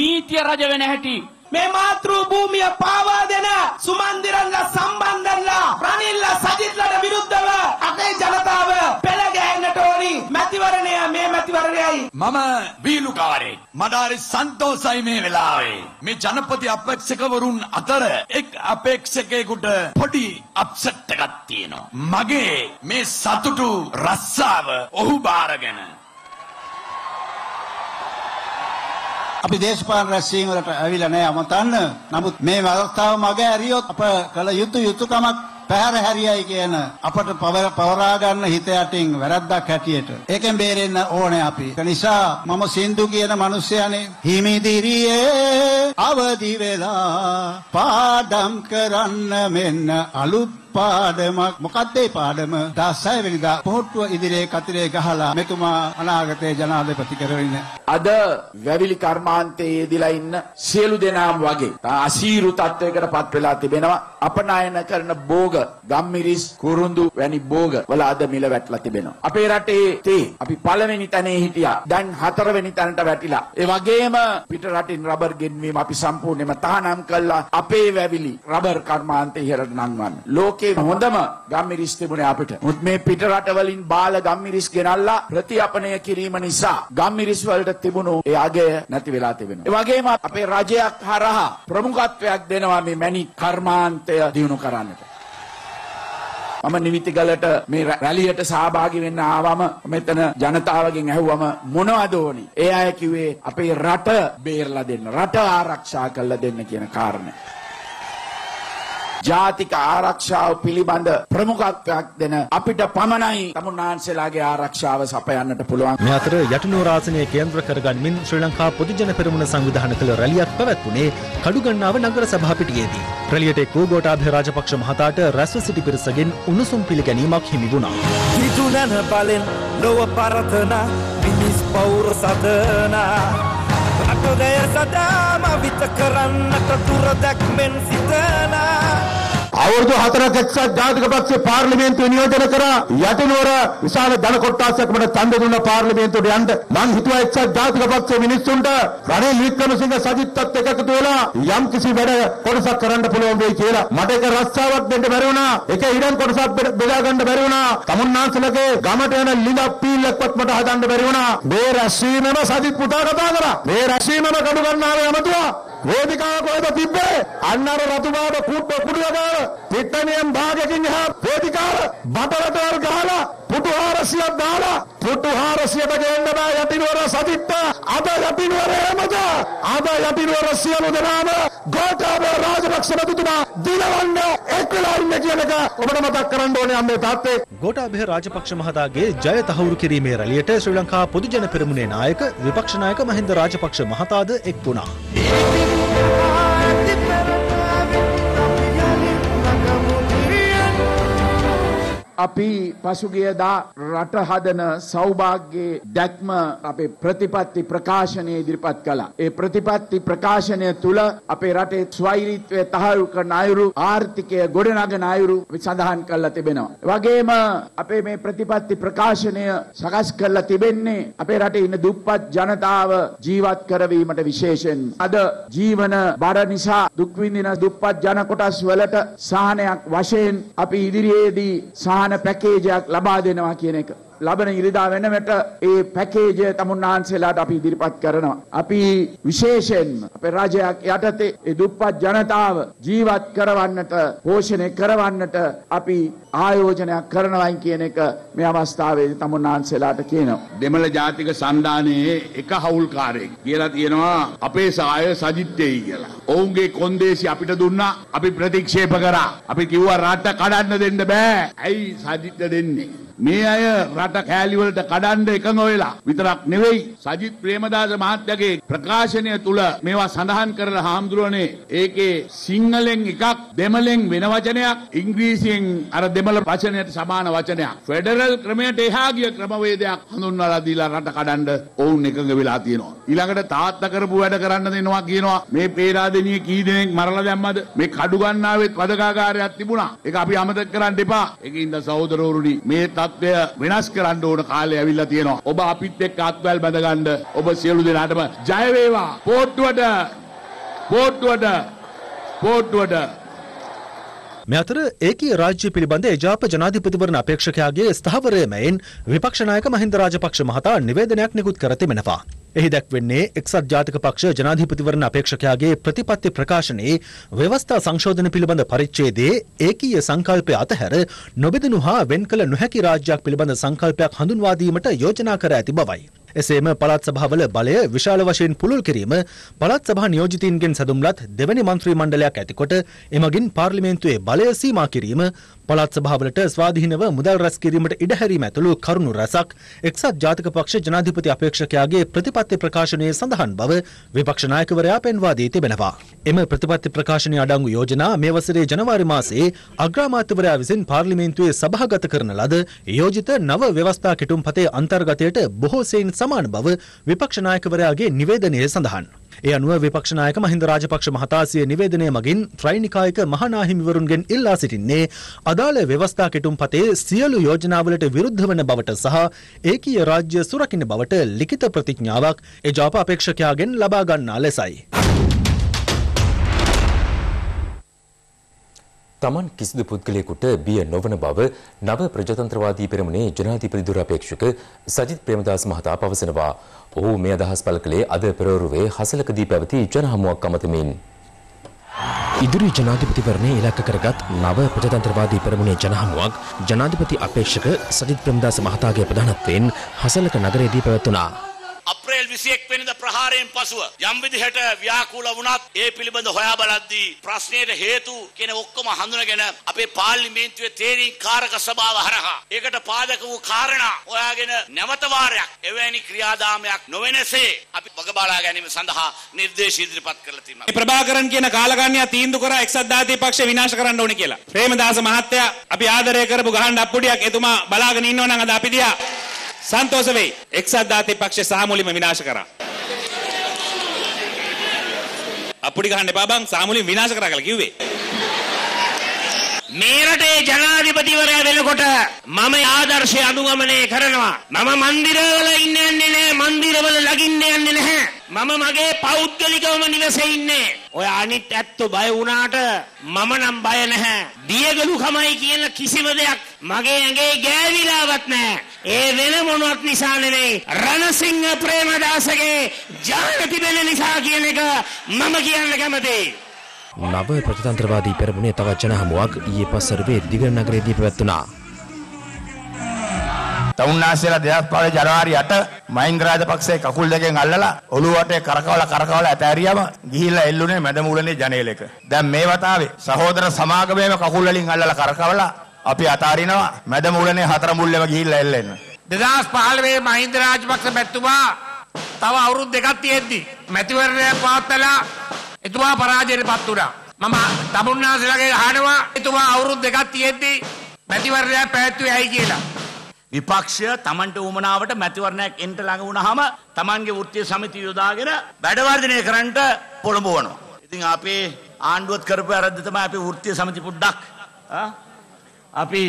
නීතිය රජ වෙන හැටි. මේ මාතෘභූමිය පාවා දෙන සුමන්දිරන්ලා සම්බන්ධන්ලා රනිල්ලා සජිත්ලාට විරුද්ධව අපේ ජනතාව පෙළ ගෑන්නට ඕනි. මැතිවරණය මේ මැතිවරණයයි. මම වීලුකාරේ මදාරි සන්තෝසයි මේ වෙලාවේ. මේ ජනපති අපේක්ෂකවරුන් අතර එක් අපේක්ෂකයෙකුට පොඩි අප්සෙට් එකක් තියෙනවා. මගේ මේ සතුටු රස්සාව ඔහු බාරගෙන අපි දේශපාලන රැස්වීම වලට ඇවිල්ලා නැහැ අමතන්න. නමුත් මේ අවස්ථාව මගේ ඇරියොත් අප කළ යුතු යුතුයකමක් පැහැර හැරියයි කියන අපට පවරා ගන්න හිත යටින් වැරද්දක් හැටියට. ඒකෙන් බේරෙන්න ඕනේ අපි. ඒ නිසා මම සින්දු කියන මිනිස්යානේ හිමිදිරියේ අවදි වෙලා පාඩම් කරන්න මෙන්න අලුත් පාඩමක්. මොකක්ද ඒ පාඩම? දහසය වෙනිදා පොහොට්ටුව ඉදිරියේ කතරේ ගහලා මෙතුමා අනාගතයේ ජනාධිපති කරවෙන්න. අද වැවිලි කර්මාන්තයේ යෙදලා ඉන්න සියලු දෙනාම වගේ අසීරු තත්වයකට පත් වෙලා තිබෙනවා. අපනයන කරන භෝග, ගම්මිරිස්, කුරුඳු වැනි භෝග වල අද මිල වැටලා තිබෙනවා. අපේ රටේ තේ අපි පළවෙනි තැනේ හිටියා. දැන් හතරවෙනි තැනට වැටිලා. ඒ වගේම පිට රටින් රබර් ගෙන්වීම අපි සම්පූර්ණයෙන්ම තහනම් කළා. අපේ වැවිලි රබර් කර්මාන්තය ඉහළට නංවන්න. ලෝක ලෝකේ හොඳම ගම්මිරිස් තිබුණේ අපිට. මුත් මේ පිට රටවලින් බාල ගම්මිරිස් ගෙනල්ලා ප්‍රතිඅපනය කිරීම නිසා ගම්මිරිස් වලට තිබුණු ඒ අගය නැති වෙලා තිබෙනවා. ඒ වගේම අපේ රජයක් හරහා ප්‍රමුඛත්වයක් දෙනවා මේ මැණික් කර්මාන්තය දිනු කරන්නට. මම නිවිතිගලට මේ රැලියට සහභාගී වෙන්න ආවම මෙතන ජනතාවගෙන් ඇහුවම මොනවද ඕනි? ඒ අය කිව්වේ අපේ රට බේරලා දෙන්න, රට ආරක්ෂා කරලා දෙන්න කියන කාරණේ. ජාතික ආරක්ෂාව පිළිබඳ ප්‍රමුඛත්වයක් දෙන අපිට පමණයි තමුන්නාන්සේලාගේ ආරක්ෂාව සපයන්නට පුළුවන්. මේ අතර යටිනුවර ආසනය කේන්ද්‍ර කරගන්මින් ශ්‍රී ලංකා පොදුජන පෙරමුණ සංවිධානය කළ රැලියක් පැවැත්වුණේ කඩුගන්නාව නගර සභා පිටියේදී. රැලියට එක්වූ ගෝඨාභය රාජපක්ෂ මහතාට රැස්ව සිටි පිරිසගෙන් උණුසුම් පිළිගැනීමක් හිමි වුණා. හිතුනන බලෙන් ලොව පරතනා මිනිස් පෞර සදනා අටදය සදාම විත කරන්නට දුර දැක්මෙන් සිතනා අවුරුදු හතරක් එක්සත් ජාතික පක්ෂය පාර්ලිමේන්තුවේ නියෝජනය කරා යටිනුවර විශාල ධන කොට්ටාසයකට ඡන්ද දුන්න පාර්ලිමේන්තුවට යන්න මං හිතුවා එක්සත් ජාතික පක්ෂයේ මිනිස්සුන්ට රනිල් වික්‍රමසිංහ සජිත්ත් එකතු වෙලා යම් කිසි වැඩ කොටසක් කරන්න පුළුවන් වෙයි කියලා. මට ඒක රස්සාවක් දෙන්න බැරි වුණා. ඒක ඊඩම් කොටසක් බෙදා ගන්න බැරි වුණා. තමුන්නාන්සලගේ ගමට යන ලිඳක් පීල්ලක්වත් මට හදන්න බැරි වුණා. මේ රැස්වීමම සජිත් පුතා කතා කරා. මේ රැස්වීමම කඩු ගන්නාවේ යමතුවා වේදිකාව කොහෙද තිබ්බේ? අන්න අර රතුමාව කුඩු කුඩුවදාර පිටණියන් භාගයකින් එහා වේදිකාව බටරටවල් ගහලා පුටු හාරසියක් දාලා පුටු හාරසියට ගෙන්න බෑ යටිනුවර සජිත්ත. අද යටිනුවර එමද? අද යටිනුවර සියලු දෙනාම ගෝඨාභය රාජපක්ෂ මහතුමා දිනවන්න එක් වෙලා ඉන්න කියන එක ඔබට මතක් කරන්න ඕනේ අම්මේ තාත්තේ. ගෝඨාභය රාජපක්ෂ මහතාගේ ජය තහවුරු කිරීමේ රැළියට ශ්‍රී ලංකා පොදුජන පෙරමුණේ නායක විපක්ෂ නායක මහින්ද රාජපක්ෂ මහතාද එක් වුණා. අපි පසුගියදා රට හදන සෞභාග්‍යයේ දැක්ම අපේ ප්‍රතිපත්ති ප්‍රකාශනයේ ඉදිරිපත් කළා. ඒ ප්‍රතිපත්ති ප්‍රකාශනය තුළ අපේ රටේ ස්වෛරීත්වය තහවුරු කරන අයුරු ආර්ථිකය ගොඩනගන අයුරු සඳහන් කරලා තිබෙනවා. ඒ වගේම අපේ මේ ප්‍රතිපත්ති ප්‍රකාශනය සකස් කරලා තිබෙන්නේ අපේ රටේ ඉන්න දුප්පත් ජනතාව ජීවත් කරවීමට විශේෂයෙන්. අද ජීවන බර නිසා දුක් විඳින දුප්පත් ජන කොටස් වලට සහනයක් වශයෙන් අපි ඉදිරියේදී සහන පැකේජයක් ලබා දෙනවා කියන එක. ලබන ඉරිදා වෙනකොට ඒ පැකේජය තමුන්නාන්සේලාට අපි ඉදිරිපත් කරනවා. අපි විශේෂයෙන්ම අපේ රජයක් යටතේ ඒ දුප්පත් ජනතාව ජීවත් කරවන්නට, පෝෂණය කරවන්නට අපි ආයෝජනයක් කරනවායි කියන එක මේ අවස්ථාවේදී තමුන්නාන්සේලාට කියනවා. දෙමළ ජාතික සම්දානයේ එක හවුල්කාරයෙක් කියලා තියෙනවා අපේ සහාය සජිත්ටේයි කියලා. ඔවුන්ගේ කොන්දේසි අපිට දුන්නා, අපි ප්‍රතික්ෂේප කරා. අපි කිව්වා රට කඩන්න දෙන්න බෑ. ඇයි සජිත්ට දෙන්නේ? මේ අය රට කෑලිවලට කඩන්න එකඟ වෙලා විතරක් නෙවෙයි සජිත් ප්‍රේමදාස මහත්තයාගේ ප්‍රකාශනය තුළ මේවා සඳහන් කරලා හාමුදුරනේ ඒකේ සිංහලෙන් එකක් දෙමළෙන් වෙන වචනයක් ඉංග්‍රීසියෙන් අර දෙමළ වචනයට සමාන වචනයක් ෆෙඩරල් ක්‍රමයට එහා ගිය ක්‍රමවේදයක් හඳුන්වලා දීලා රට කඩන්න ඔවුන් එකඟ වෙලා තියෙනවා. ඊළඟට තාත්තා කරපු වැඩ කරන්න දෙනවා කියනවා. මේ පේරාදෙණිය කී දෙනෙක් මරලා දැම්මද? මේ කඩු ගන්නාවෙත් වදකාගාරයක් තිබුණා. ඒක අපි අමතක කරන්න එපා. ඒකින්ද සහෝදරවරුනි මේ තත්ත්වය වෙනස් කරන්න ඕන කාලය ඇවිල්ලා තියෙනවා. ඔබ අපිත් එක්ක අත්වැල් බඳ ගන්න. ඔබ සියලු දෙනාටම ජය වේවා. පොට්ටුවට පොට්ටුවට පොට්ටුවට. මේ අතර ඒකීය රාජ්‍ය පිළිබඳ එජාප ජනාධිපතිවරණ අපේක්ෂකයාගේ ස්ථාවරය මැයින් විපක්ෂ නායක මහින්ද රාජපක්ෂ මහතා නිවේදනයක් නිකුත් කර තිබෙනවා. එහි දැක්වෙන්නේ එක්සත් ජාතික පක්ෂ ජනාධිපතිවරණ අපේක්ෂකයාගේ ප්‍රතිපත්ති ප්‍රකාශනයේ ව්‍යවස්ථා සංශෝධන පිළිබඳ පරිච්ඡේදයේ ඒකීය සංකල්පය අතහැර නොබෙදෙනු හා වෙන් කළ නොහැකි රාජ්‍යයක් පිළිබඳ සංකල්පයක් හඳුන්වා දීමට යෝජනා කර ඇති බවයි. එසේම පළාත් සභාවල බලය විශාල වශයෙන් පුළුල් කිරීම, පළාත් සභා නියෝජිතීන්ගෙන් සැදුම්ලත් දෙවැනි මන්ත්‍රී මණ්ඩලයක් ඇතිකොට එමගින් පාර්ලිමේන්තුවේ බලය සීමා කිරීම, පළාත් සභාවලට ස්වාධීනව මුදල් රැස් කිරීමට ඉඩ හැරීම ඇතුළු කරුණු රැසක් එක්සත් ජාතික පක්ෂ ජනාධිපති අපේක්ෂකයාගේ ප්‍රතිපත්ති ප්‍රකාශනයේ සඳහන් බව විපක්ෂ නායකවරයා පෙන්වා දී තිබෙනවා. එම ප්‍රතිපත්ති ප්‍රකාශනයේ අඩංගු යෝජනා මේ වසරේ ජනවාරි මාසයේ අග්‍රාමාත්‍යවරයා විසින් පාර්ලිමේන්තුවේ සභාගත කරන ලද යෝජිත නව ව්‍යවස්ථා කෙටුම්පතේ අන්තර්ගතයට බොහෝ සෙයින් සමාන බව විපක්ෂ නායකවරයාගේ නිවේදනයේ සඳහන්. ඒ අනුව විපක්ෂ නායක මහින්ද රාජපක්ෂ මහතා සිය නිවේදනය මගින් ත්‍රෛනිකායක මහානාහිමිවරුන්ගෙන් ඉල්ලා සිටින්නේ අදාළ ව්‍යවස්ථා කෙටුම්පතේ සියලු යෝජනාවලට විරුද්ධ වන බවට සහ ඒකීය රාජ්‍ය සුරකින්න බවට ලිඛිත ප්‍රතිඥාවක් එජාප අපේක්ෂකයාගෙන් ලබා ගන්නා ලෙසයි. Taman කිසිදු පුද්ගලයෙකුට බිය නොවන බව නව ප්‍රජාතන්ත්‍රවාදී පෙරමුණේ ජනාධිපති දුරාපේක්ෂක සජිත් ප්‍රේමදාස මහතා පවසනවා. ඔහු මේ අදහස් පළ කළේ අද පෙරවරුවේ හසලකදී පැවති ජනහමුවක් අමතමින්. ඉදිරි ජනාධිපතිවරණය ඉලක්ක කරගත් නව ප්‍රජාතන්ත්‍රවාදී පෙරමුණේ ජනහමුවක් ජනාධිපති අපේක්ෂක සජිත් ප්‍රේමදාස මහතාගේ ප්‍රධානත්වයෙන් හසලක නගරයේදී පැවැත්ුණා. අප්‍රේල් විසිඑක් වෙනිදා ප්‍රහාරයෙන් පසුව යම් විදිහට ව්‍යාකූල වුණත් ඒ පිළිබඳ හොයා බලද්දී ප්‍රශ්නයට හේතු කියන ඔක්කොම හඳුනගෙන අපේ පාර්ලිමේන්තුවේ තේරීකාරක සභාව හරහා ඒකට පාදක වූ කාරණා හොයාගෙන නැවත වාරයක් එවැනි ක්‍රියාදාමයක් නොවෙනසේ අපි වග බලා ගැනීම සඳහා නිර්දේශ ඉදිරිපත් කරලා තියෙනවා. මේ ප්‍රභාකරන් කියන කාලගණ්‍ය තීන්දුව කරා එක්සත් දාතිය පක්ෂය විනාශ කරන්න ඕනේ කියලා. ප්‍රේමදාස මහත්තයා අපි ආදරය කරපු ගහන්න අප්පුඩියක් එතුමා බලාගෙන ඉන්නවනම් අද අපි දිහා संतोष वे एक साथ दाते पक्ष सामूली में विनाश करा अपुड़ी कहाने पाबांग सामूली विनाश करा कल क्यों वे मेरठे जनाधिपति वर्या वेलकोट मम आदर्श अनुगमने करनवा मम मंदिर वल इन्ने अन्ने ने मंदिर वल लगिन्ने अन्ने ने मम मगे पौद्गलिकवम निवसे इन्ने ඔය අනිත් ඇත්තෝ බය වුණාට මම නම් බය නැහැ. දියගලු කමයි කියන කිසිම දෙයක් මගේ ඇඟේ ගෑවිලාවත් නැහැ. ඒ වෙන මොනවත් නිසා නෙවෙයි. රණසිංහ ප්‍රේමදාසගේ ජානති බෙල නිසා කියන එක මම කියන්න කැමතියි. නව ප්‍රජාතන්ත්‍රවාදී පෙරමුණේ තවත් ජනහමුවක් ඊයේ පස්වරුවේ දිගන නගරයේදී පැවැත්ුණා. තවුන්නාසේලා දෙදහස් පහේ ජනවාරි අටේ මහින්ද රාජපක්ෂේ කකුල් දෙකෙන් අල්ලලා ඔළුවටේ කරකවලා කරකවලා ඇතෑරියම ගිහිල්ලා එල්ලුනේ මැද මූලනේ ජනේලෙක. දැන් මේ වතාවේ සහෝදර සමාගමේම කකුල් වලින් අල්ලලා කරකවලා අපි අතාරිනවා මැද මූලනේ හතර මුල්ලෙම ගිහිල්ලා එල්ලෙන්න. දෙදහස් පහළොවේ මහින්ද රාජපක්ෂ මැතිතුමා තව අවුරුදු දෙකක් තියෙද්දි මැතිවරණය පවත්වලා එතුමා පරාජයටපත් වුණා. මම තවුන්නාසේලාගේ අහනවා එතුමා අවුරුදු දෙකක් තියෙද්දි මැතිවරණය පැවැත්වුවේ ඇයි කියලා. විපක්ෂය තමන්ට උමනාවට මැතිවරණයක් එන්ට ළඟ වුණාම තමන්ගේ වෘත්තීය සමිතිය යොදාගෙන වැඩවර්ධනය කරන්නට පොළඹවනවා. ඉතින් අපේ ආණ්ඩුවත් කරපු වැරද්ද තමයි අපේ වෘත්තීය සමිති පුඩක් අපි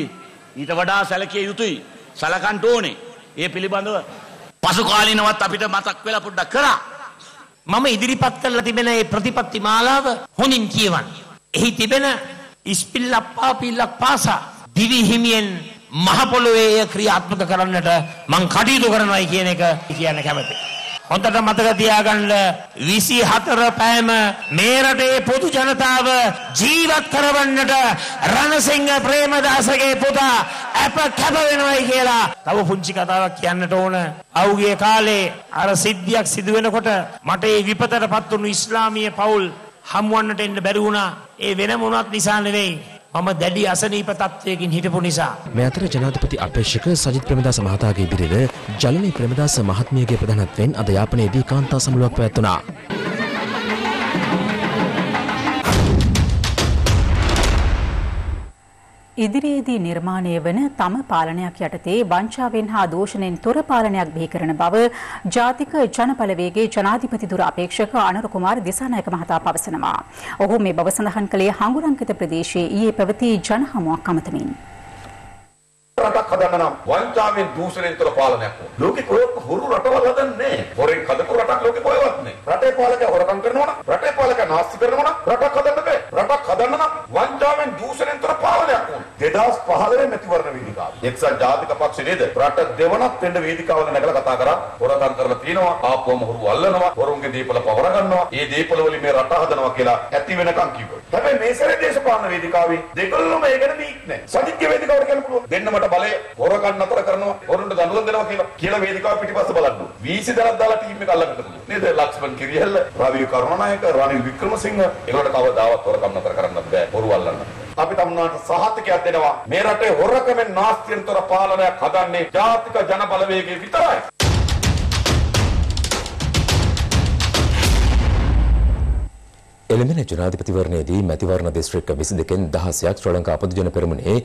ඊට වඩා සැලකිය යුතුයි. සලකන්න ඕනේ. ඒ පිළිබඳව පසු කාලිනවත් අපිට මතක් වෙලා පුඩක් කරා. මම ඉදිරිපත් කළා තිබෙන මේ ප්‍රතිපත්ති මාලාව හොඳින් කියවන්න. එහි තිබෙන ඉස්පිල්ලප්පා පිල්ලප්පාසා දිවි හිමියෙන් මහපොළොවේ ක්‍රියාත්මක කරන්නට මං කටයුතු කරනවායි කියන එක කියන්න කැමතියි. හොඳට මතක තියාගන්න විසිහතර පැයම මේ රටේ පොදු ජනතාව ජීවත් කරවන්නට රණසිංහ ප්‍රේමදාසගේ පුතා අප කැප වෙනවායි කියලා තව පුංචි කතාවක් කියන්නට ඕන. අවුගේ කාලේ අර සිද්ධියක් සිදු වෙනකොට මට ඒ විපතටපත් වුණු ඉස්ලාමීය පවුල් හමුවන්නට එන්න බැරි වුණා. ඒ වෙන මොනවත් නිසා නෙවෙයි. මම දැඩි අසනීප තත්වයකින් හිටපු නිසා. මේ අතර ජනාධිපති අපේක්ෂක සජිත් ප්‍රේමදාස මහතාගේ බිරිඳ ජලනී ප්‍රේමදාස මහත්මියගේ ප්‍රධානත්වයෙන් අද යාපනයේදී කාන්තා සමුළුවක් පැවැත්වුණා. ඉදිරියේදී නිර්මාණය වන තම පාලනයක් යටතේ වංචාවෙන් හා දෝෂණයෙන් තොර පාලනයක් බිහි කරන බව ජාතික ජනපලවේගයේ ජනාධිපති දුර අපේක්ෂක අනුර කුමාර දිසානායක මහතා පවසනවා. ඔහු මේ බව සඳහන් කළේ හංගුරංකිත ප්‍රදේශයේ ඊයේ පැවති ජනහමුවක් අමතමින්. රටක් හදන්න නම් වංචාවෙන් දූෂණයෙන් තොර පාලනයක් ඕන. ලෝකේ කොහෙත් හොරු රටවල් හදන්නේ. හොරෙන් හදපු රටක් ලෝකේ කොහෙවත් නැහැ. රටේ පාලකයා හොරකම් කරනවා නම්, රටේ පාලකයා නාස්ති කරනවා නම් රටක් හදන්න බෑ. රටක් හදන්න නම් වංචාවෙන් දූෂණයෙන් තොර පාලනයක් ඕන. දෙදහස් පහළොවේ මැතිවරණ වේදිකාව. එක්සත් ජාතික පක්ෂය නේද? රට දෙවනක් වෙන්න වේදිකාවල නැගලා කතා කරා. හොරකම් කරලා තියෙනවා. ආපුවම හොරු අල්ලනවා. හොරුන්ගේ දීපල පවර ගන්නවා. මේ දීපල වලින් මේ රට හදනවා කියලා ඇති වෙනකම් කිව්වා. හැබැයි මේ සැරේ දේශපාලන වේදිකාවේ දෙකොල්ලම ඒකට බීක් නැහැ. සජිත්ගේ වේදිකාවට කියන්න පුළුවන්. දෙන්නම බලය හොරකම් නතර කරනවා හොරුන්ට දඬුවම් දෙනවා කියලා කියලා වේදිකාව පිටිපස්ස බලන්න. විසි දහයක් දාලා ටීම් එක අල්ලගන්න පුළුවන් නේද? ලක්ෂ්මන් කිරියල්ල, රවි කරුණානායක, රනිල් වික්‍රමසිංහ ඒකට කවදාවත් හොරකම් නතර කරන්න බෑ. හොරු අල්ලන්න. අපි තමුන්නාට සහතිකයක් දෙනවා. මේ රටේ හොරකමෙන් නාස්තියෙන් තොර පාලනයක් හදන්නේ ජාතික ජනබලවේගය විතරයි. එළඹෙන ජනාධිපතිවරණයේදී මැතිවරණ දිස්ත්‍රික්ක විසි දෙකෙන් දහසක් ශ්‍රී ලංකා පොදු ජන පෙරමුණේ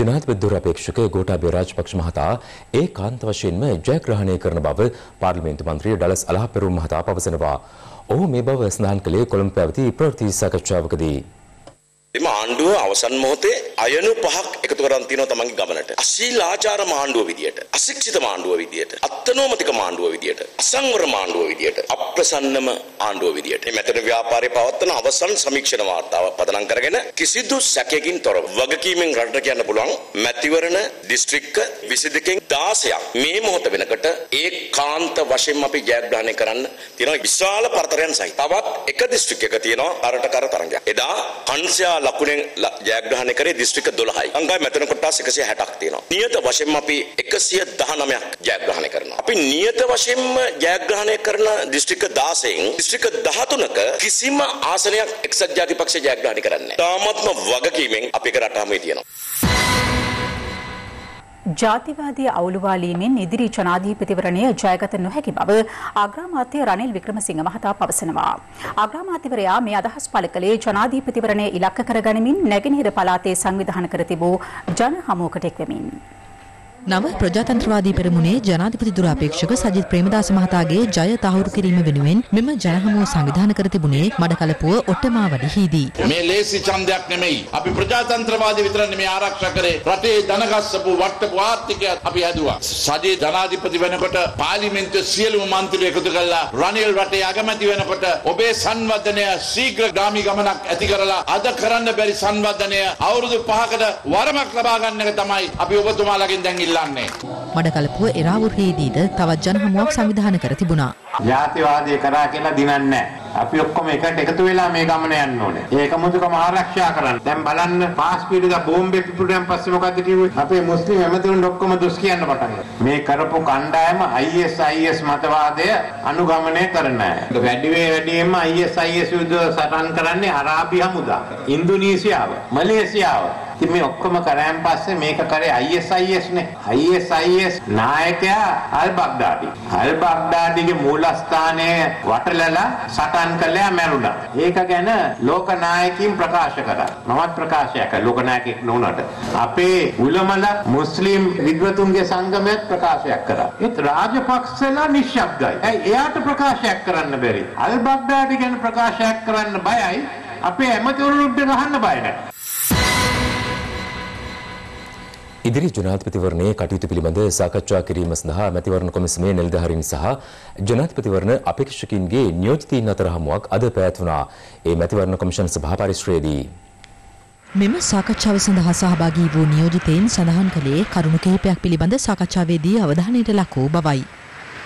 ජනාධිපති දුරාපේක්ෂක ගෝඨාභය රාජපක්ෂ මහතා ඒකාන්ත වශයෙන්ම ජයග්‍රහණය කරන බව පාර්ලිමේන්තු මන්ත්‍රී ඩලස් අලහපෙරුම් මහතා පවසනවා. ඔහු මේ බව සඳහන් කළේ කොළඹ පැවති ප්‍රවෘත්ති සාකච්ඡාවකදී. එම ආණ්ඩුව අවසන් මොහොතේ අයනු පහක් එකතු කරන් තිනවා තමන්ගේ ගමනට. අශීලාචාර මාණ්ඩුව විදියට, අශික්ෂිත මාණ්ඩුව විදියට, අත්නෝමතික මාණ්ඩුව විදියට, අසංවර මාණ්ඩුව විදියට, අප්‍රසන්නම ආණ්ඩුව විදියට. මේ මෙතන ව්‍යාපාරයේ පවත්වන අවසන් සමීක්ෂණ වාර්තාව පදනම් කරගෙන කිසිදු සැකයකින් තොරව වගකීමෙන් රටට කියන්න පුළුවන් මැතිවරණ දිස්ත්‍රික්ක විසි දෙකෙන් දාසයක් මේ මොහොත වෙනකොට ඒකාන්ත වශයෙන් අපි ජයග්‍රහණය කරන්න තියෙන විශාල පරතරයන් සහිත තවත් එක දිස්ත්‍රික්කයක තියෙනවා අරට කර තරඟයක්. එදා අංශයා ලකුණෙන් ජයග්‍රහණය කරේ දිස්ත්‍රික්ක දොළහයි. අංගය මෙතන කොටස් එකසිය හැටක් තියෙනවා. නියත වශයෙන්ම අපි එකසිය දහනවයක් ජයග්‍රහණය කරනවා. අපි නියත වශයෙන්ම ජයග්‍රහණය කරන දිස්ත්‍රික්ක දාසයෙන් දිස්ත්‍රික්ක දහතුනක කිසිම ආසනයක් එක්සත් ජාතික පක්ෂය ජයග්‍රහණය කරන්නේ නැහැ. තාමත්ම වගකීමෙන් අපි කරාටාමේ තියෙනවා. ජාතිවාදී අවුලුවාලීමෙන් ඉදිරි ජනාධිපතිවරණය ජයගත නොහැකි බව අග්‍රාමාත්‍ය රනිල් වික්‍රමසිංහ මහතා පවසනවා. අග්‍රාමාත්‍යවරයා මේ අදහස් පළ කළේ ජනාධිපතිවරණය ඉලක්ක කරගනිමින් නැගෙනහිර පළාතේ සංවිධානය කර තිබූ ජන හමුවකට එක්වෙමින්. නව ප්‍රජාතන්ත්‍රවාදී පෙරමුණේ ජනාධිපති දුරාපේක්ෂක සජිත් ප්‍රේමදාස මහතාගේ ජය තහවුරු කිරීම වෙනුවෙන් මෙම ජන හමුව සංවිධානය කර තිබුණේ මඩකලපුව ඔට්ටමාවඩියේදී. මේ ලේසි ඡන්දයක් නෙමෙයි. අපි ප්‍රජාතන්ත්‍රවාදී විතර නෙමෙයි ආරක්ෂා කරේ. රටේ දනගස්සපු වට්ටපු ආර්ථිකයත් අපි හැදුවා. සජිත් ජනාධිපති වෙනකොට පාර්ලිමේන්තුවේ සියලුම മന്ത്രി එකතු කළා. රනිල් රටේ අගමැති වෙනකොට ඔබේ සංවර්ධනය ශීඝ්‍රගාමී ගමනක් ඇති කරලා අද කරන්න බැරි සංවර්ධනය අවුරුදු පහකට වරමක් ලබා ගන්න එක තමයි අපි ඔබතුමාලගෙන් දැන් මඩකලපුව එරාවුරේදීද තවත් ජන හමුවක් සංවිධානය කර තිබුණා. ජාතිවාදී කරා කියලා දිනන්නේ නැහැ. අපි ඔක්කොම එකට එකතු වෙලා මේ ගමන යන්න ඕනේ. ඒක මුතුකම ආරක්ෂා කරන්න. දැන් බලන්න පාස්පීඩික බෝම්බේ පිපුරුණාන් පස්සේ මොකද්ද කිව්වේ? අපේ මුස්ලිම් හැමදෙන්න ඔක්කොම දුස් කියන්න පටන් ගත්තා. මේ කරපු කණ්ඩායම I S I S මතවාදය අනුගමනය කරන්නේ නැහැ. වැඩිවේ වැඩියෙන්ම I S I S යුද්ධ සටන් කරන්නේ අරාබි හමුදා, ඉන්දුනීසියාව, මැලේසියාව. ඉතින් මේ ඔක්කොම කරාන් පස්සේ මේක කරේ I S I S නේ. I S I S නායකයා අල් බග්දාඩි. අල් බග්දාඩිගේ මූලස්ථානයේ වටලලා සටන් කළා මැරුණා. ඒක ගැන ලෝකනායකයින් ප්‍රකාශ කළා. මමත් ප්‍රකාශයක් කළා ලෝකනායකෙක් නුනට. අපේ උලමල මුස්ලිම් විද්වතුන්ගේ සංගමයක් ප්‍රකාශයක් කළා. ඒත් රාජපක්ෂලා නිශ්ශබ්දයි. ඇයි එයාට ප්‍රකාශයක් කරන්න බැරි? අල් බග්දාඩි ගැන ප්‍රකාශයක් කරන්න බයයි. අපේ ඇමතිවරුන්ට ගහන්න බය නැහැ. ඉදිරි ජනාධිපතිවරණයේ කටයුතු පිළිබඳ සාකච්ඡා කිරීම සඳහා මැතිවරණ කොමිසමේ නිලධාරීන් සහ ජනාධිපතිවරණ අපේක්ෂකයින්ගේ නියෝජිතයින් අතර හමුවක් අද පැවැත්වුණා. ඒ මැතිවරණ කොමිෂන් සභා පරිශ්‍රයේදී මෙම සාකච්ඡාව සඳහා සහභාගී වූ නියෝජිතයින් සඳහන් කළේ කරුණු කිහිපයක් පිළිබඳ සාකච්ඡාවේදී අවධානයට ලක් වූ බවයි.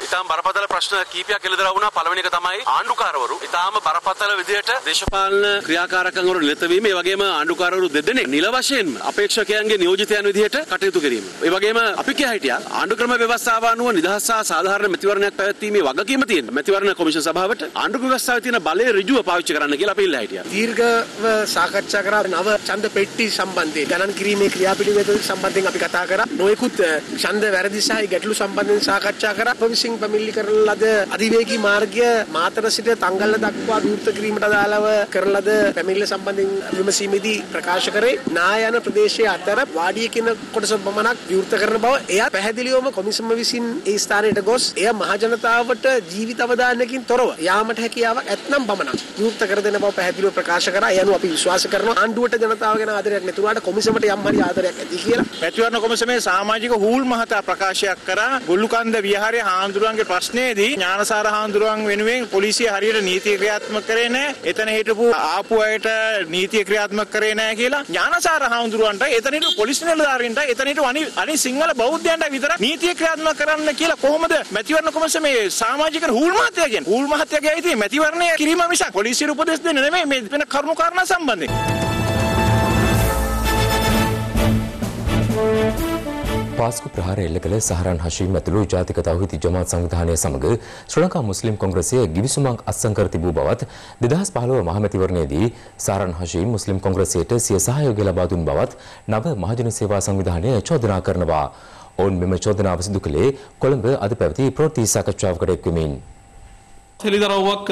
ඉතාම බරපතල ප්‍රශ්න කීපයක් එළදලා වුණා. පළවෙනි එක තමයි ආණ්ඩුකාරවරු ඉතාම බරපතල විදියට දේශපාලන ක්‍රියාකාරකම් වල නිරත වීම, ඒ වගේම ආණ්ඩුකාරවරු දෙදෙනෙක් නිල වශයෙන්ම අපේක්ෂකයන්ගේ නියෝජිතයන් විදියට කටයුතු කිරීම. ඒ වගේම අපි කිය හිටියා ආණ්ඩු ක්‍රම ව්‍යවස්ථාව අනුව නිදහස් සහ සාධාරණ මැතිවරණයක් පැවැත්වීමේ වගකීම තියෙන මැතිවරණ කොමිෂන් සභාවට ආණ්ඩු ව්‍යවස්ථාවේ තියෙන බලය ඍජුව පාවිච්චි කරන්න කියලා අපි ඉල්ලා හිටියා. දීර්ඝව සාකච්ඡා කරා නව ඡන්ද පෙට්ටි සම්බන්ධයෙන් ගණන් කිරීමේ ක්‍රියාපිළිවෙත සම්බන්ධයෙන් අපි කතා කරා. නොයෙකුත් ඡන්ද වැරදි සහ ගැටලු සම්බන්ධයෙන් සාකච්ඡා කරා. පැමිණිලි කරන ලද අධිවේගී මාර්ගය මාතර සිට තංගල්ල දක්වා විවෘත කිරීමට අදාළව කරන ලද පැමිණිලි සම්බන්ධයෙන් විමසීමේදී ප්‍රකාශ කරේ නායන ප්‍රදේශයේ අතර වාඩිය කියන කොටස පමණක් විවෘත කරන බව. එය පැහැදිලිවම කොමිසම විසින් ඒ ස්ථානයට ගොස් එය මහජනතාවට ජීවිත අවදානයකින් තොරව යාමට හැකියාවක් ඇතනම් පමණක් විවෘත කර දෙන බව පැහැදිලිව ප්‍රකාශ කරා. ඒ අනුව අපි විශ්වාස කරනවා ආණ්ඩුවට ජනතාව ගැන ආදරයක් නැතුණාට කොමිසමට යම් හරි ආදරයක් ඇති කියලා. පැතිවරණ කොමිසමේ සමාජික හූල් මහතා ප්‍රකාශයක් කරා ගොළුකන්ද විහාරයේ හාමුදුරුවන්ගේ ප්‍රශ්නයේදී ඥානසාර හාමුදුරුවන් වෙනුවෙන් පොලිසිය හරියට නීතිය ක්‍රියාත්මක කරේ නැහැ. එතන හිටපු ආපු අයට නීතිය ක්‍රියාත්මක කරේ නැහැ කියලා ඥානසාර හාමුදුරුවන්ට එතන හිටපු පොලිස් නිලධාරීන්ට එතන හිටපු අනිත් සිංහල බෞද්ධයන්ට විතරක් නීතිය ක්‍රියාත්මක කරන්න කියලා කොහොමද මැතිවරණ කොමිසමේ සමාජික හූල් මහත්තයා කියන්නේ? හූල් මහත්තයා කියයි මැතිවරණය කිරීම මිසක් පොලිසියට උපදෙස් දෙන්නේ නෙමෙයි මේ වෙන කරුණු කාරණා සම්බන්ධයෙන්. පාස්කු ප්‍රහාර එල්ල කළ සහරන් හෂීම් ඇතුළු ජාතික තවහිති ජමාත් සංවිධානය සමග ශ්‍රී ලංකා මුස්ලිම් කොංග්‍රසය ගිවිසුමක් අත්සන් කර තිබූ බවත් දෙදහස් පහළොව මහමැතිවරණයේදී සහරන් හෂීම් මුස්ලිම් කොංග්‍රසයට සිය සහයෝගය ලබා දුන් බවත් නව මහජන සේවා සංවිධානය චෝදනා කරනවා. ඔවුන් මෙම චෝදනාව සිදු කළේ කොළඹ අද පැවති ප්‍රවෘත්ති සාකච්ඡාවකට එක්වමින්. හෙළිදරව්වක්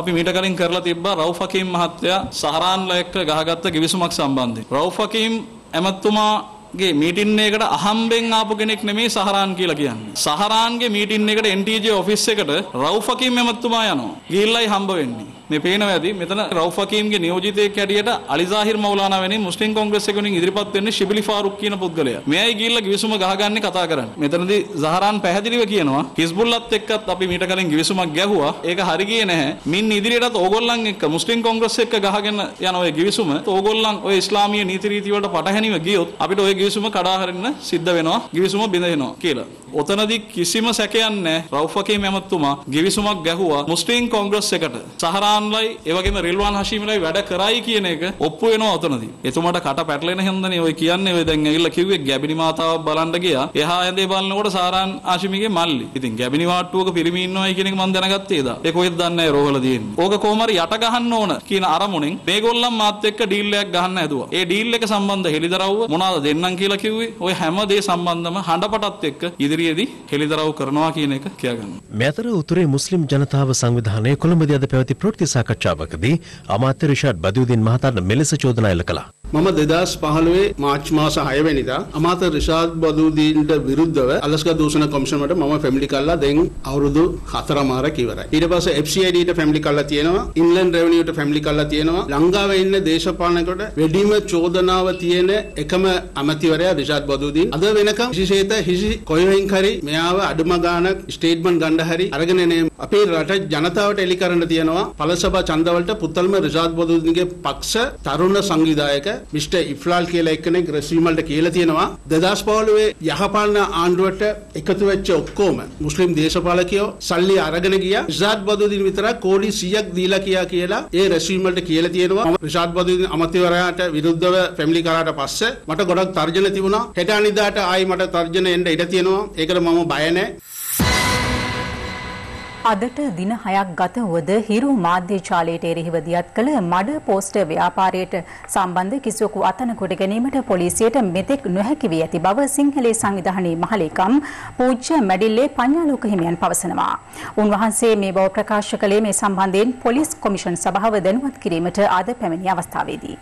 අපි මීට කලින් කරලා තිබ්බා රවුෆ් හකීම් මහත්තයා සහරන්ලා එක්ක ගහගත්ත ගිවිසුමක් සම්බන්ධයෙන්. රවුෆ් හකීම් ඇමතුමා ගේ මීටින් එකට අහම්බෙන් ආපු කෙනෙක් නෙමෙයි සහරාන් කියලා කියන්නේ. සහරාන්ගේ මීටින් එකට N T J ඔෆිස් එකට රවුෆ් හකීම් එමෙතුමා යනවා. ගිහිල්ලායි හම්බ වෙන්නේ. මේ පේනවා ඇති මෙතන රවුෆ් හකීම්ගේ නියෝජිතයෙක් හැටියට අලි සාහිර් මවුලානා වෙනින් මුස්ලිම් කොංග්‍රස් එකෙන් ඉදිරිපත් වෙන්නේ ශිබිලි ෆාරුක් කියන පුද්ගලයා. මෙයයි ගිහිල්ලා ගිවිසුම ගහගන්නේ කතා කරන්නේ. මෙතනදී සහරාන් පැහැදිලිව කියනවා හිස්බුල්ලාත් එක්කත් අපි මීට කලින් ගිවිසුමක් ගැහුවා. ඒක හරි ගියේ නැහැ. මින් ඉදිරියටත් ඕගොල්ලන් එක්ක මුස්ලිම් කොංග්‍රස් එක්ක ගහගෙන යන ඔය ගිවිසුම ඕගොල්ලන් ඔය ඉස්ලාමීය නීති රීති වලට පටහැනිව ගියොත් අපිට ඔය ගිවිසුම කඩා හරින්න සිද්ධ වෙනවා. ගිවිසුම බිඳ වෙනවා කියලා. ඔතනදී කිසිම සැකයක් නැහැ. රවුෆ් හකීම් එමතුමා ගිවිසුමක් ගැහුවා මුස්ලිම් කොංග්‍රස් එකට. සහරාන් ලයි ඒ වගේම රිල්වාන් හෂීම්ලයි වැඩ කරයි කියන එක ඔප්පු වෙනවා අතනදී. එතුමාට කට පැටලෙන හන්දනේ ඔය කියන්නේ ඔය දැන් ඇවිල්ලා කිව්වේ ගැබිනි මාතාවක් බලන්න ගියා. එහා ඇඳේ බලනකොට සහරාන් හෂීම්ගේ මල්ලි. ඉතින් ගැබිනි වාට්ටුවක පිරිමි ඉන්නවයි කියන එක මම දැනගත්තේ එදා. ඒක කොහෙද දන්නේ රෝහල දින්නේ. ඕක කොහොම හරි යට ගහන්න ඕන කියන අරමුණෙන් මේගොල්ලන් මාත් එක්ක ඩීල් එකක් ගහන්න හැදුවා. ඒ ඩීල් එක සම්බන්ධ හෙලිදරව්ව මොනවාද දෙන්නම් කියලා කිව්වේ. ඔය හැම දේ සම්බන්ධම හඬපටත් එක්ක ඉදිරියේදී හෙලිදරව් කරනවා කියන එක කියාගන්නවා. මෙතර උතුරේ මුස්ලිම් ජනතාව සංවිධානයේ කොළඹදී අද පැවති ප්‍රොටි සාකච්ඡාවකදී අමාත්‍ය රිෂාඩ් බදියුදීන් මහතාට මෙලෙස චෝදනා එල්ල කළා. මම දෙදාස් පහළොව මාර්ච් මාස හය වෙනිදා අමාත්‍ය රිෂාඩ් බදියුදීන්ට විරුද්ධව අලස්කා දූෂණ කොමිෂමට මම ෆැමිලි කළා. දැන් අවුරුදු හතරමාරක් ඉවරයි. ඊට පස්සේ එෆ් සී ආයි ඩීට ෆැමිලි කළා තියෙනවා. ඉන්ලන්ඩ් රෙවෙනියුට ෆැමිලි කළා තියෙනවා. ලංකාවේ ඉන්න දේශපාලනකට වැඩිම චෝදනාව තියෙන එකම අමාත්‍යවරයා රිෂාඩ් බදියුදීන්. අද වෙනකම් විශේෂිත හිසි කොයිවෙන් කරි මෙයාව අඩුම ගානක් ස්ටේට්මන්ට් ගන්න හරි අරගෙන එනේ අපේ රට ජනතාවට එලි කරන්න තියෙනවා. පළසභා ඡන්දවලට පුත්තල්ම රිෂාඩ් බදියුදීන්ගේ පක්ෂ තරුණ සංවිධායක මිස්ටර් ඉෆ්ලාල් කියලා එක්කෙනෙක් රෙසීමල්ට කියලා තියෙනවා දෙදාස් පහළොව යහපාලන ආණ්ඩුවට එකතු වෙච්ච ඔක්කොම මුස්ලිම් දේශපාලකයෝ සල්ලි අරගෙන ගියා. රිෂාඩ් බදියුදීන් විතරක් කෝටි සීයක් දීලා කියා කියලා ඒ රෙසීමල්ට කියලා තියෙනවා. රිෂාඩ් බදියුදීන් අමාත්‍යවරයාට විරුද්ධව ෆැමිලි කරාට පස්සේ මට ගොඩක් තර්ජන තිබුණා. හෙට අනිදාට ආයි මට තර්ජන එන්න ඉඩ තියෙනවා. ඒකට මම බය නැහැ. අදට දින හයක් ගත වුවද හිරු මාධ්‍ය ජාලයට එරෙහිව දියත් කළ මඩ පෝස්ටර් ව්‍යාපාරයට සම්බන්ධ කිසිවෙකු අත්අඩංගුවට ගැනීමට පොලිසියට මෙතෙක් නොහැකි වී ඇති බව සිංහලේ සංවිධානයේ මහලේකම් පූජ්‍ය මැඩිල්ලේ පඤ්ඤාලෝක හිමියන් පවසනවා. උන්වහන්සේ මේ බව ප්‍රකාශ කළේ මේ සම්බන්ධයෙන් පොලිස් කොමිෂන් සභාව දැනුවත් කිරීමට අද පැමිණි අවස්ථාවේදී.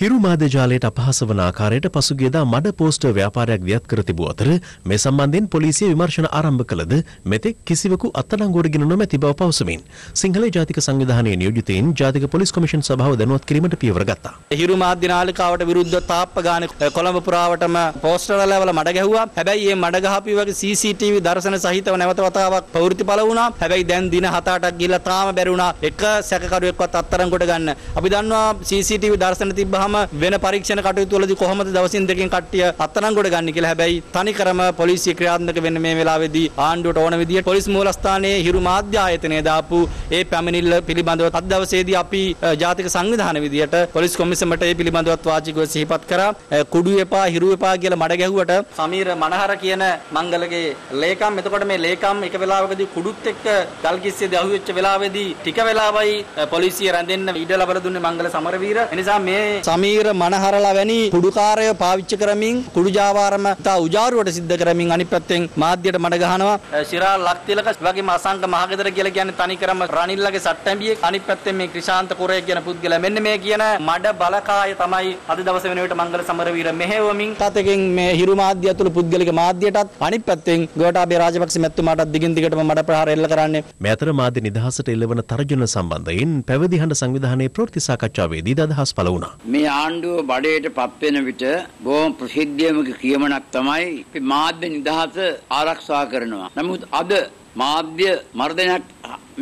හිරු මාධ්‍ය ජාලයට අපහාස වන ආකාරයට පසුගියදා මඩ පෝස්ටර් ව්‍යාපාරයක් දියත් කර තිබූ අතර මේ සම්බන්ධයෙන් පොලිසිය විමර්ශන ආරම්භ කළද මෙතෙක් කිසිවෙකු අත්අඩංගුවට ගෙන නොමැති බව පවසමින් සිංහල ජාතික සංවිධානයේ නියෝජිතයින් ජාතික පොලිස් කොමිෂන් සභාව දැනුවත් කිරීමට පියවර ගත්තා. හිරු මාධ්‍ය නාලිකාවට විරුද්ධව තාප්ප ගාන කොළඹ පුරාවටම පෝස්ටර් වලවල මඩ ගැහුවා. හැබැයි මේ මඩ ගහපු වගේ සී සී ටී වී දර්ශන සහිතව නැවත වතාවක් ප්‍රවෘත්ති පළ වුණා. හැබැයි දැන් දින හත අටක් ගිහිල්ලා තාම බැරි වුණා එක සැකකරුවෙක්වත් අත්අඩංගුවට ගන්න. අපි දන්නවා සී සී ටී වී දර්ශන තිබ්බා වෙන පරීක්ෂණ කටයුතුවලදී කොහොමද දවසින් දෙකකින් කට්ටිය අත්අඩංගුවට ගන්න කියලා. හැබැයි තනිකරම පොලිසිය ක්‍රියාත්මක වෙන්න මේ වෙලාවේදී ආණ්ඩුවට ඕන විදියට පොලිස් මූලස්ථානයේ හිරු මාධ්‍ය ආයතනය දාපු ඒ පැමිණිල්ල පිළිබඳව අද දවසේදී අපි ජාතික සංවිධාන විදියට පොලිස් කොමිසමට ඒ පිළිබඳවත් වාචිකව සිහිපත් කරා. කුඩු එපා හිරු එපා කියලා මඩ ගැහුවට සමීර මනහර කියන මංගලගේ ලේකම් එතකොට මේ ලේකම් එක වෙලාවකදී කුඩුත් එක්ක ගල්කිස්සේදී අහුවෙච්ච වෙලාවේදී ටික වෙලාවයි පොලිසිය රැඳෙන්න ඉඩ ලබා දුන්නේ මංගල සමරවීර. එනිසා මේ සමීර මනහරලා වැනි කුඩුකාරය පාවිච්චි කරමින් කුඩු ජාවාරම තා උජාරුවට සිද්ධ කරමින් අනිත් පැත්තෙන් මාධ්‍යයට මඩ ගහනවා. ශිරා ලක්තිලක වගේම අසංක මහගෙදර කියලා කියන්නේ තනිකරම රනිල්ලගේ සට්ටැඹියෙක්. අනිත් පැත්තෙන් මේ ක්‍රිෂාන්ත පුරේ කියන පුද්ගලයා මෙන්න මේ කියන මඩ බලකාය තමයි අද දවසේ වෙන විට මංගල සමරවීර මෙහෙවමින් තතකින් මේ හිරු මාධ්‍ය ඇතුළු පුද්ගලික මාධ්‍යයටත් අනිත් පැත්තෙන් ගෝඨාභය රාජපක්ෂ මැතිතුමාටත් දිගින් දිගටම මඩ ප්‍රහාර එල්ල කරන්නේ. මේ අතර මාධ්‍ය නිදහසට එළවන තර්ජන සම්බන්ධයෙන් පැවිදි හඬ සංවිධානයේ ප්‍රවෘත්ති සාකච්ඡාවේදී අදහස් පළ වුණා. මේ ආණ්ඩුව බඩයට පත්වෙන විට බොහොම ප්‍රසිද්ධියමක කියමනක් තමයි මාධ්‍ය නිදහස ආරක්ෂා කරනවා. නමුත් අද මාධ්‍ය මර්ධනයක්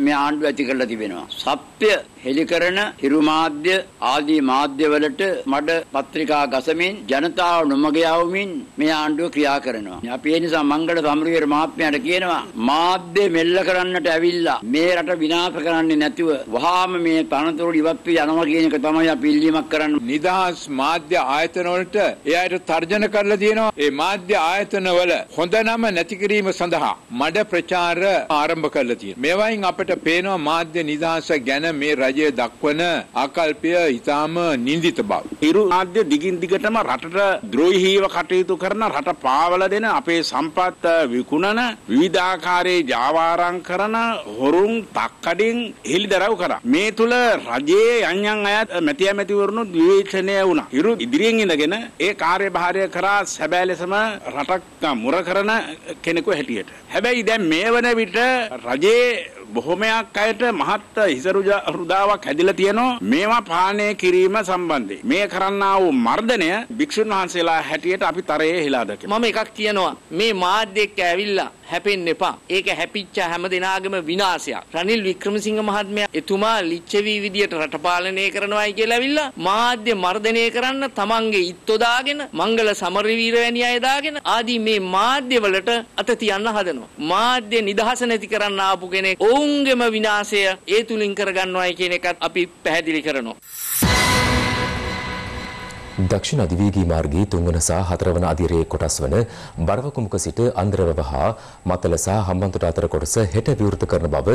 මේ ආණ්ඩුව ඇති කරලා තිබෙනවා. සත්‍ය හෙලිකරන හිරු මාධ්‍ය ආදී මාධ්‍යවලට මඩ පත්‍රිකා ගසමින් ජනතාව නොමග යවමින් මේ ආණ්ඩුව ක්‍රියා කරනවා. අපි ඒ නිසා මංගල සමරවීර මහත්මයාට කියනවා මාධ්‍ය මෙල්ල කරන්නට ඇවිල්ලා මේ රට විනාශ කරන්නේ නැතුව වහාම මේ තනතුරු ඉවත් වී යනවා කියන එක තමයි අපි ඉල්ලීමක් කරන්නේ. නිදහස් මාධ්‍ය ආයතන වලට ඒ අයට තර්ජන කරලා තියෙනවා. ඒ මාධ්‍ය ආයතන වල හොඳ නම නැති කිරීම සඳහා මඩ ප්‍රචාර ආරම්භ කරලා තියෙනවා. මේවායින් අපිට පේනවා මාධ්‍ය නිදහස ගැන මේ රජය දක්වන ආකල්පය ඉතාම නිඳිත බව. හිරු මාධ්‍ය දිගින් දිගටම රටට ද්‍රෝහීව කටයුතු කරන, රට පාවල දෙන, අපේ සම්පත් විකුණන, විවිධාකාරයේ ජාවාරම් කරන, හොරුන් තක්කඩින් හෙළිදරව් කරා. මේ තුල රජයේ යන්යන් අයත් මැතිය මැතිවරුණු විවේචනය වුණා. හිරු ඉදිරියෙන් ඉඳගෙන ඒ කාර්යභාරය කරා සැබෑ ලෙසම රටක් මුර කරන කෙනෙකු හැටියට. හැබැයි දැන් මේ වන විට රජයේ බොහොමයක් මහත් හිසරුදාවක් හැදිලා තියෙනවා මේවා පානය කිරීම සම්බන්ධයෙන්. මේ කරන්නා වූ මර්ධනය භික්ෂුන් වහන්සේලා හැටියට අපි තරයේ හෙලා දකිනවා. මම එකක් කියනවා මේ මාධ්‍යයක් ඇවිල්ලා හැපෙන්න එපා. ඒක හැපිච්ච හැම දිනාගම විනාශයක්. රනිල් වික්‍රමසිංහ මහත්මයා එතුමා ලිච්ඡවි විදියට රට පාලනය කරනවායි කියලා ඇවිල්ලා මාධ්‍ය මර්ධනය කරන්න තමන්ගේ ඉත්තෝ දාගෙන මංගල සමරවීර වැනි අය දාගෙන ආදී මේ මාධ්‍ය වලට අත තියන්න හදනවා. මාධ්‍ය නිදහස නැති කරන්න ආපු කෙනෙක් ඔවුන්ගේම විනාශය ඒ තුලින් කරගන්නවායි කියන එකත් අපි පැහැදිලි කරනවා. දක්ෂිණ අධිවේගී මාර්ගයේ තුන්වන සහ හතරවන අධිරේ කොටස් වන බරවකුමුක සිට අන්දරවව හා මතල සහ හම්බන්තොට අතර කොටස හෙට විවෘත කරන බව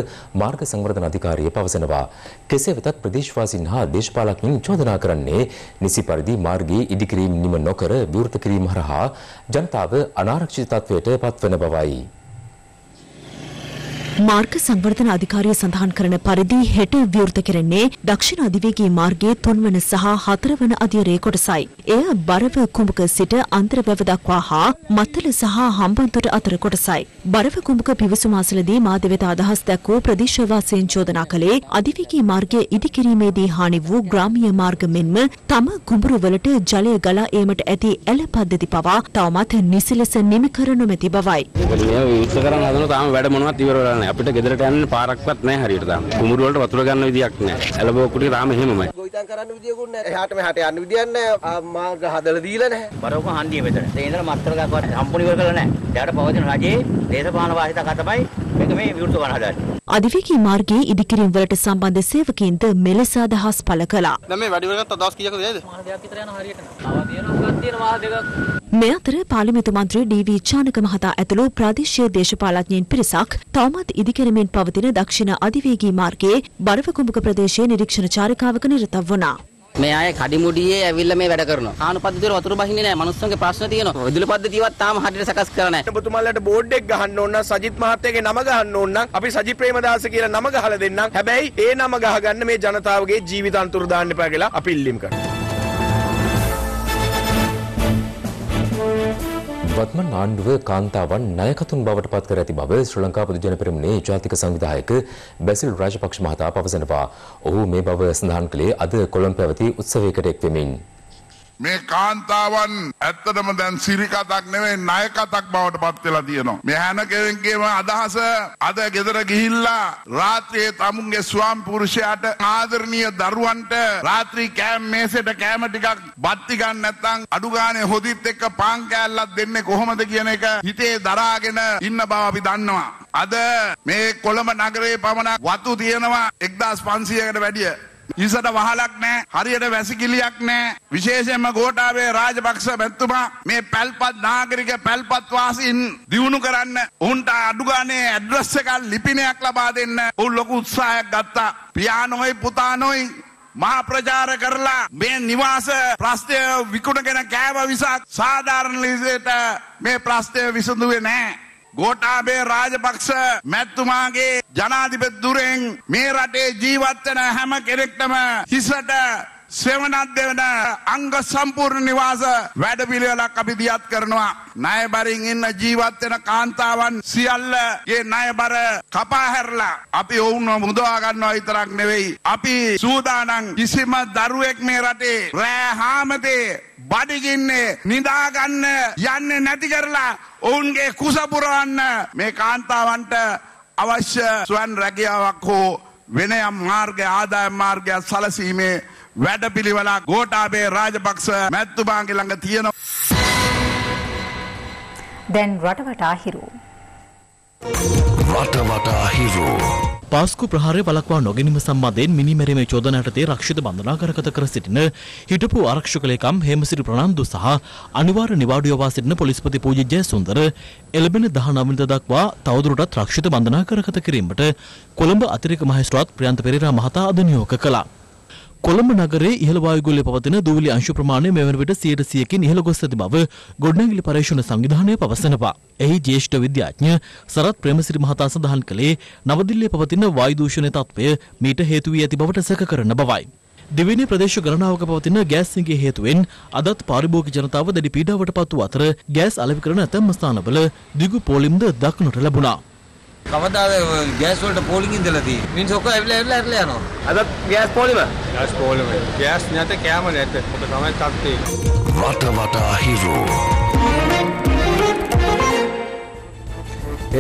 මාර්ග සංවර්ධන අධිකාරිය පවසනවා. කෙසේ වෙතත් ප්‍රදේශවාසීන් හා දේශපාලකයන් චෝදනා කරන්නේ නිසි පරිදි මාර්ගයේ ඉදිකිරීම නිම නොකර විවෘත කිරීම හරහා ජනතාව අනාරක්ෂිත තත්වයට පත්වන බවයි. मार्ग संवर्धन अधिकारी संधान करने परिधि हेट व्यूर्त किरने दक्षिण अधिवेगी मार्गे तोन्वन सह हतरवन अधिरे कोटसाई ए बरव कुंभक सिट अंतरवव दक्वा हा मतल सह हंबंतोट अतर कोटसाई बरव कुंभक बिवसुमासलदी मादेवता अदहस दक्वू प्रदेशवासीयन चोदना कले अधिवेगी मार्गे इदिकिरीमेदी हानिवू ग्रामीय मार्ग मेन्म तम කුඹුරු වලට ජලය ගලා ඒමට ඇති එළ පද්ධති පවා තවමත් නිසලස නිම කරනු මෙති බවයි. අපිට ගෙදරට යන්න පාරක්වත් නැහැ හරියට තාම. කුඹුරු වලට වතුර ගන්න විදියක් නැහැ. ඇලබෝ කුටි රාම එහෙමමයි. ගොවිතැන් කරන්න විදියකුත් නැහැ. එහාට මෙහාට යන්න විදියක් නැහැ. මාර්ග හදලා දීලා නැහැ. බරවක හන්දිය මෙතන. ඒ ඉඳලා මත්තර ගාවත් සම්පූර්ණ ඉවර කරලා නැහැ. ඊට පවතින රජයේ දේශපාලන වාසිතා තමයි මේක මේ විරුද්ධ කරන හදන්නේ. අධිවේගී මාර්ගයේ ඉදිකිරීම වලට සම්බන්ධ සේවකයින්ද මෙලෙස අදහස් පළ කළා. දැන් මේ වැඩි වලකට දවස් කීයකද යයිද? මහා දෙයක් විතර යනවා හරියට. තව තියෙනවා ගන්න තියෙන වාහ දෙකක්. මේ අතර පාර්ලිමේන්තු මන්ත්‍රී ඩී.වී. චානක මහතා ඇතුළු ප්‍රාදේශීය දේශපාලඥයින් පිරිසක් තවමත් ඉදිකරමින් පවතින දක්ෂිණ අධිවේගී මාර්ගයේ බරවකුඹුක ප්‍රදේශයේ නිරීක්ෂණ චාරිකාවක නිරත වුණා. මේ අය කඩිමුඩියේ ඇවිල්ලා මේ වැඩ කරනවා. ආණු පද්ධතියේ වතුර බහින්නේ නැහැ. මනුස්සයන්ගේ ප්‍රශ්න තියෙනවා. විදුලි පද්ධතියවත් තාම හරියට සකස් කරලා නැහැ. ඔබතුමාලට බෝඩ් එකක් ගහන්න ඕන නම් සජිත් මහත්තයාගේ නම ගහන්න ඕන නම් අපි සජිත් ප්‍රේමදාස කියලා නම ගහලා දෙන්නම්. හැබැයි ඒ නම ගහගන්න මේ ජනතාවගේ ජීවිත අන්තර දාන්න එපා කියලා අපි ඉල්ලීම් කරනවා. වත්මන් ආණ්ඩුව කාන්තාවන් ණයකතුන් බවට පත් කර ඇති බව ශ්‍රී ලංකා පොදුජන පෙරමුණේ ජාතික සංවිධායක බැසිල් රාජපක්ෂ මහතා පවසනවා. ඔහු මේ බව සඳහන් කළේ අද කොළඹ පැවති උත්සවයකට එක් වෙමින්. මේ කාන්තාවන් ඇත්තටම දැන් සිරිකතක් නෙවෙයි ණයකතක් බවට පත් වෙලා තියෙනවා. මේ හැම කෙනෙක්ගේම අදහස අද ගෙදර ගිහිල්ලා රාත්‍රියේ තමුන්ගේ ස්වාම පුරුෂයාට ආදරණීය දරුවන්ට රාත්‍රී කෑම මේසෙට කෑම ටිකක් බත් ටිකක් නැත්නම් අඩු ගානේ හොදිත් එක්ක පාන් කෑල්ලක් දෙන්නේ කොහොමද කියන එක හිතේ දරාගෙන ඉන්න බව අපි දන්නවා. අද මේ කොළඹ නගරයේ පමණක් වතු තියෙනවා එක්දාස් පන්සීයකට වැඩිය. ඉසට වහලක් නැහැ, හරියට වැසිකිලියක් නැහැ. විශේෂයෙන්ම ගෝඨාභය රාජපක්ෂ මැතිතුමා මේ පැල්පත් නාගරික පැල්පත් වාසීන් දියුණු කරන්න, උන්ට අඩු ගානේ ඇඩ්‍රස් එකක් ලිපිනයක් ලබා දෙන්න උන් ලොකු උත්සාහයක් ගත්තා. පියානොයි පුතානොයි මහා ප්‍රචාර කරලා මේ නිවාස ප්‍රශ්නය විකුණගෙන කෑම විසක් සාධාරණ ලෙසට මේ ප්‍රශ්නය විසඳුවේ නැහැ. ගෝඨාභය රාජපක්ෂ මැතිතුමාගේ ජනාධිපතිවරයෙන් මේ රටේ ජීවත් වෙන හැම කෙනෙක්ටම හිසට සෙවණක් දෙවන අංග සම්පූර්ණ නිවාස වැඩපිළිවෙලක් අපි දියත් කරනවා. ණය බරින් ඉන්න ජීවත් වෙන කාන්තාවන් සියල්ලගේ ණය බර කපා හැරලා අපි ඔවුන්ව මුදවා ගන්නවා විතරක් නෙවෙයි, අපි සූදානම් කිසිම දරුවෙක් මේ රටේ රෑ හාමතේ බඩගින්නේ නිදා ගන්න යන්නේ නැති කරලා ඔවුන්ගේ කුස පුරවන්න මේ කාන්තාවන්ට අවශ්‍ය ස්වන් රැකියාවක් හෝ වෙන යම් මාර්ගය ආදායම් මාර්ගය සලසීමේ වැඩපිළිවෙලක් ගෝඨාභය රාජපක්ෂ මැතිතුමාගේ ළඟ තියෙනවා. දැන් රටවටා හිරු. රටවටා හිරු. පාස්කු ප්‍රහාරය වළක්වා නොගැනීම සම්බන්ධයෙන් මිනිමැරීමේ චෝදනාවට තේ රක්ෂිත බන්ධනාගාරගත කර සිටින හිටපු ආරක්ෂක ලේකම් හේමසිරි ප්‍රනාන්දු සහ අනිවාර්ය නිවාඩුව වා සිටින පොලිස්පති පූජ්‍ය ජයසුන්දර එළඹෙන දහනව වෙනිදා දක්වා තවදුරටත් රක්ෂිත බන්ධනාගාරගත කිරීමට කොළඹ අතිරික මහේස්ත්‍රාත් ප්‍රියන්ත පෙරේරා මහතා අද නියෝග කළා. කොළඹ නගරයේ ඉහළ වායුගෝලයේ පවතින දූවිලි අංශු ප්‍රමාණය මෙවන විට සියයට සියකින් ඉහළ ගොස් ඇති බව ගොඩනැගිලි පරීක්ෂණ සංවිධානය පවසනවා. එහි ජ්‍යෙෂ්ඨ විද්‍යාඥ සරත් ප්‍රේමසිරි මහතා සඳහන් කළේ නවදිල්ලේ පවතින වායු දූෂණ තත්ත්වය මීට හේතු වී ඇති බවට සැක කරන බවයි. දෙවෙනි ප්‍රදේශ ගණනාවක පවතින ගෑස් සිඟේ හේතුවෙන් අදත් පාරිභෝගික ජනතාව දැඩි පීඩාවට පත් වූ අතර ගෑස් අලෙවි කරන ඇතැම් ස්ථානවල දිගු පොලිම්ද දක්නට ලැබුණා. कवदा गैस वोल्ट पोलिंग इन दिलती मीन सोको एवले एवले एवले आनो अदा गैस पोली में गैस पोली में गैस नते क्या में रहते तो समय ताकते वाटा वाटा हीरो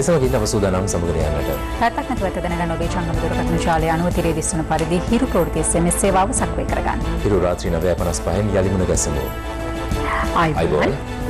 ऐसा किन्ना वसूदा नाम समग्र यानट තාත්තක් නැතුව දැනගන්න ඔබේ චංගම දුරකථන ජාලය අනුව තිරේ දිස්වන පරිදි හිරු ප්‍රවෘත්ති එස් එම් එස් සේවාව සක්‍රිය කරගන්න. හිරු රාත්‍රී නවය පනස් පහෙන් යලිමුණ ගැසෙමු. ආයිබෝන්.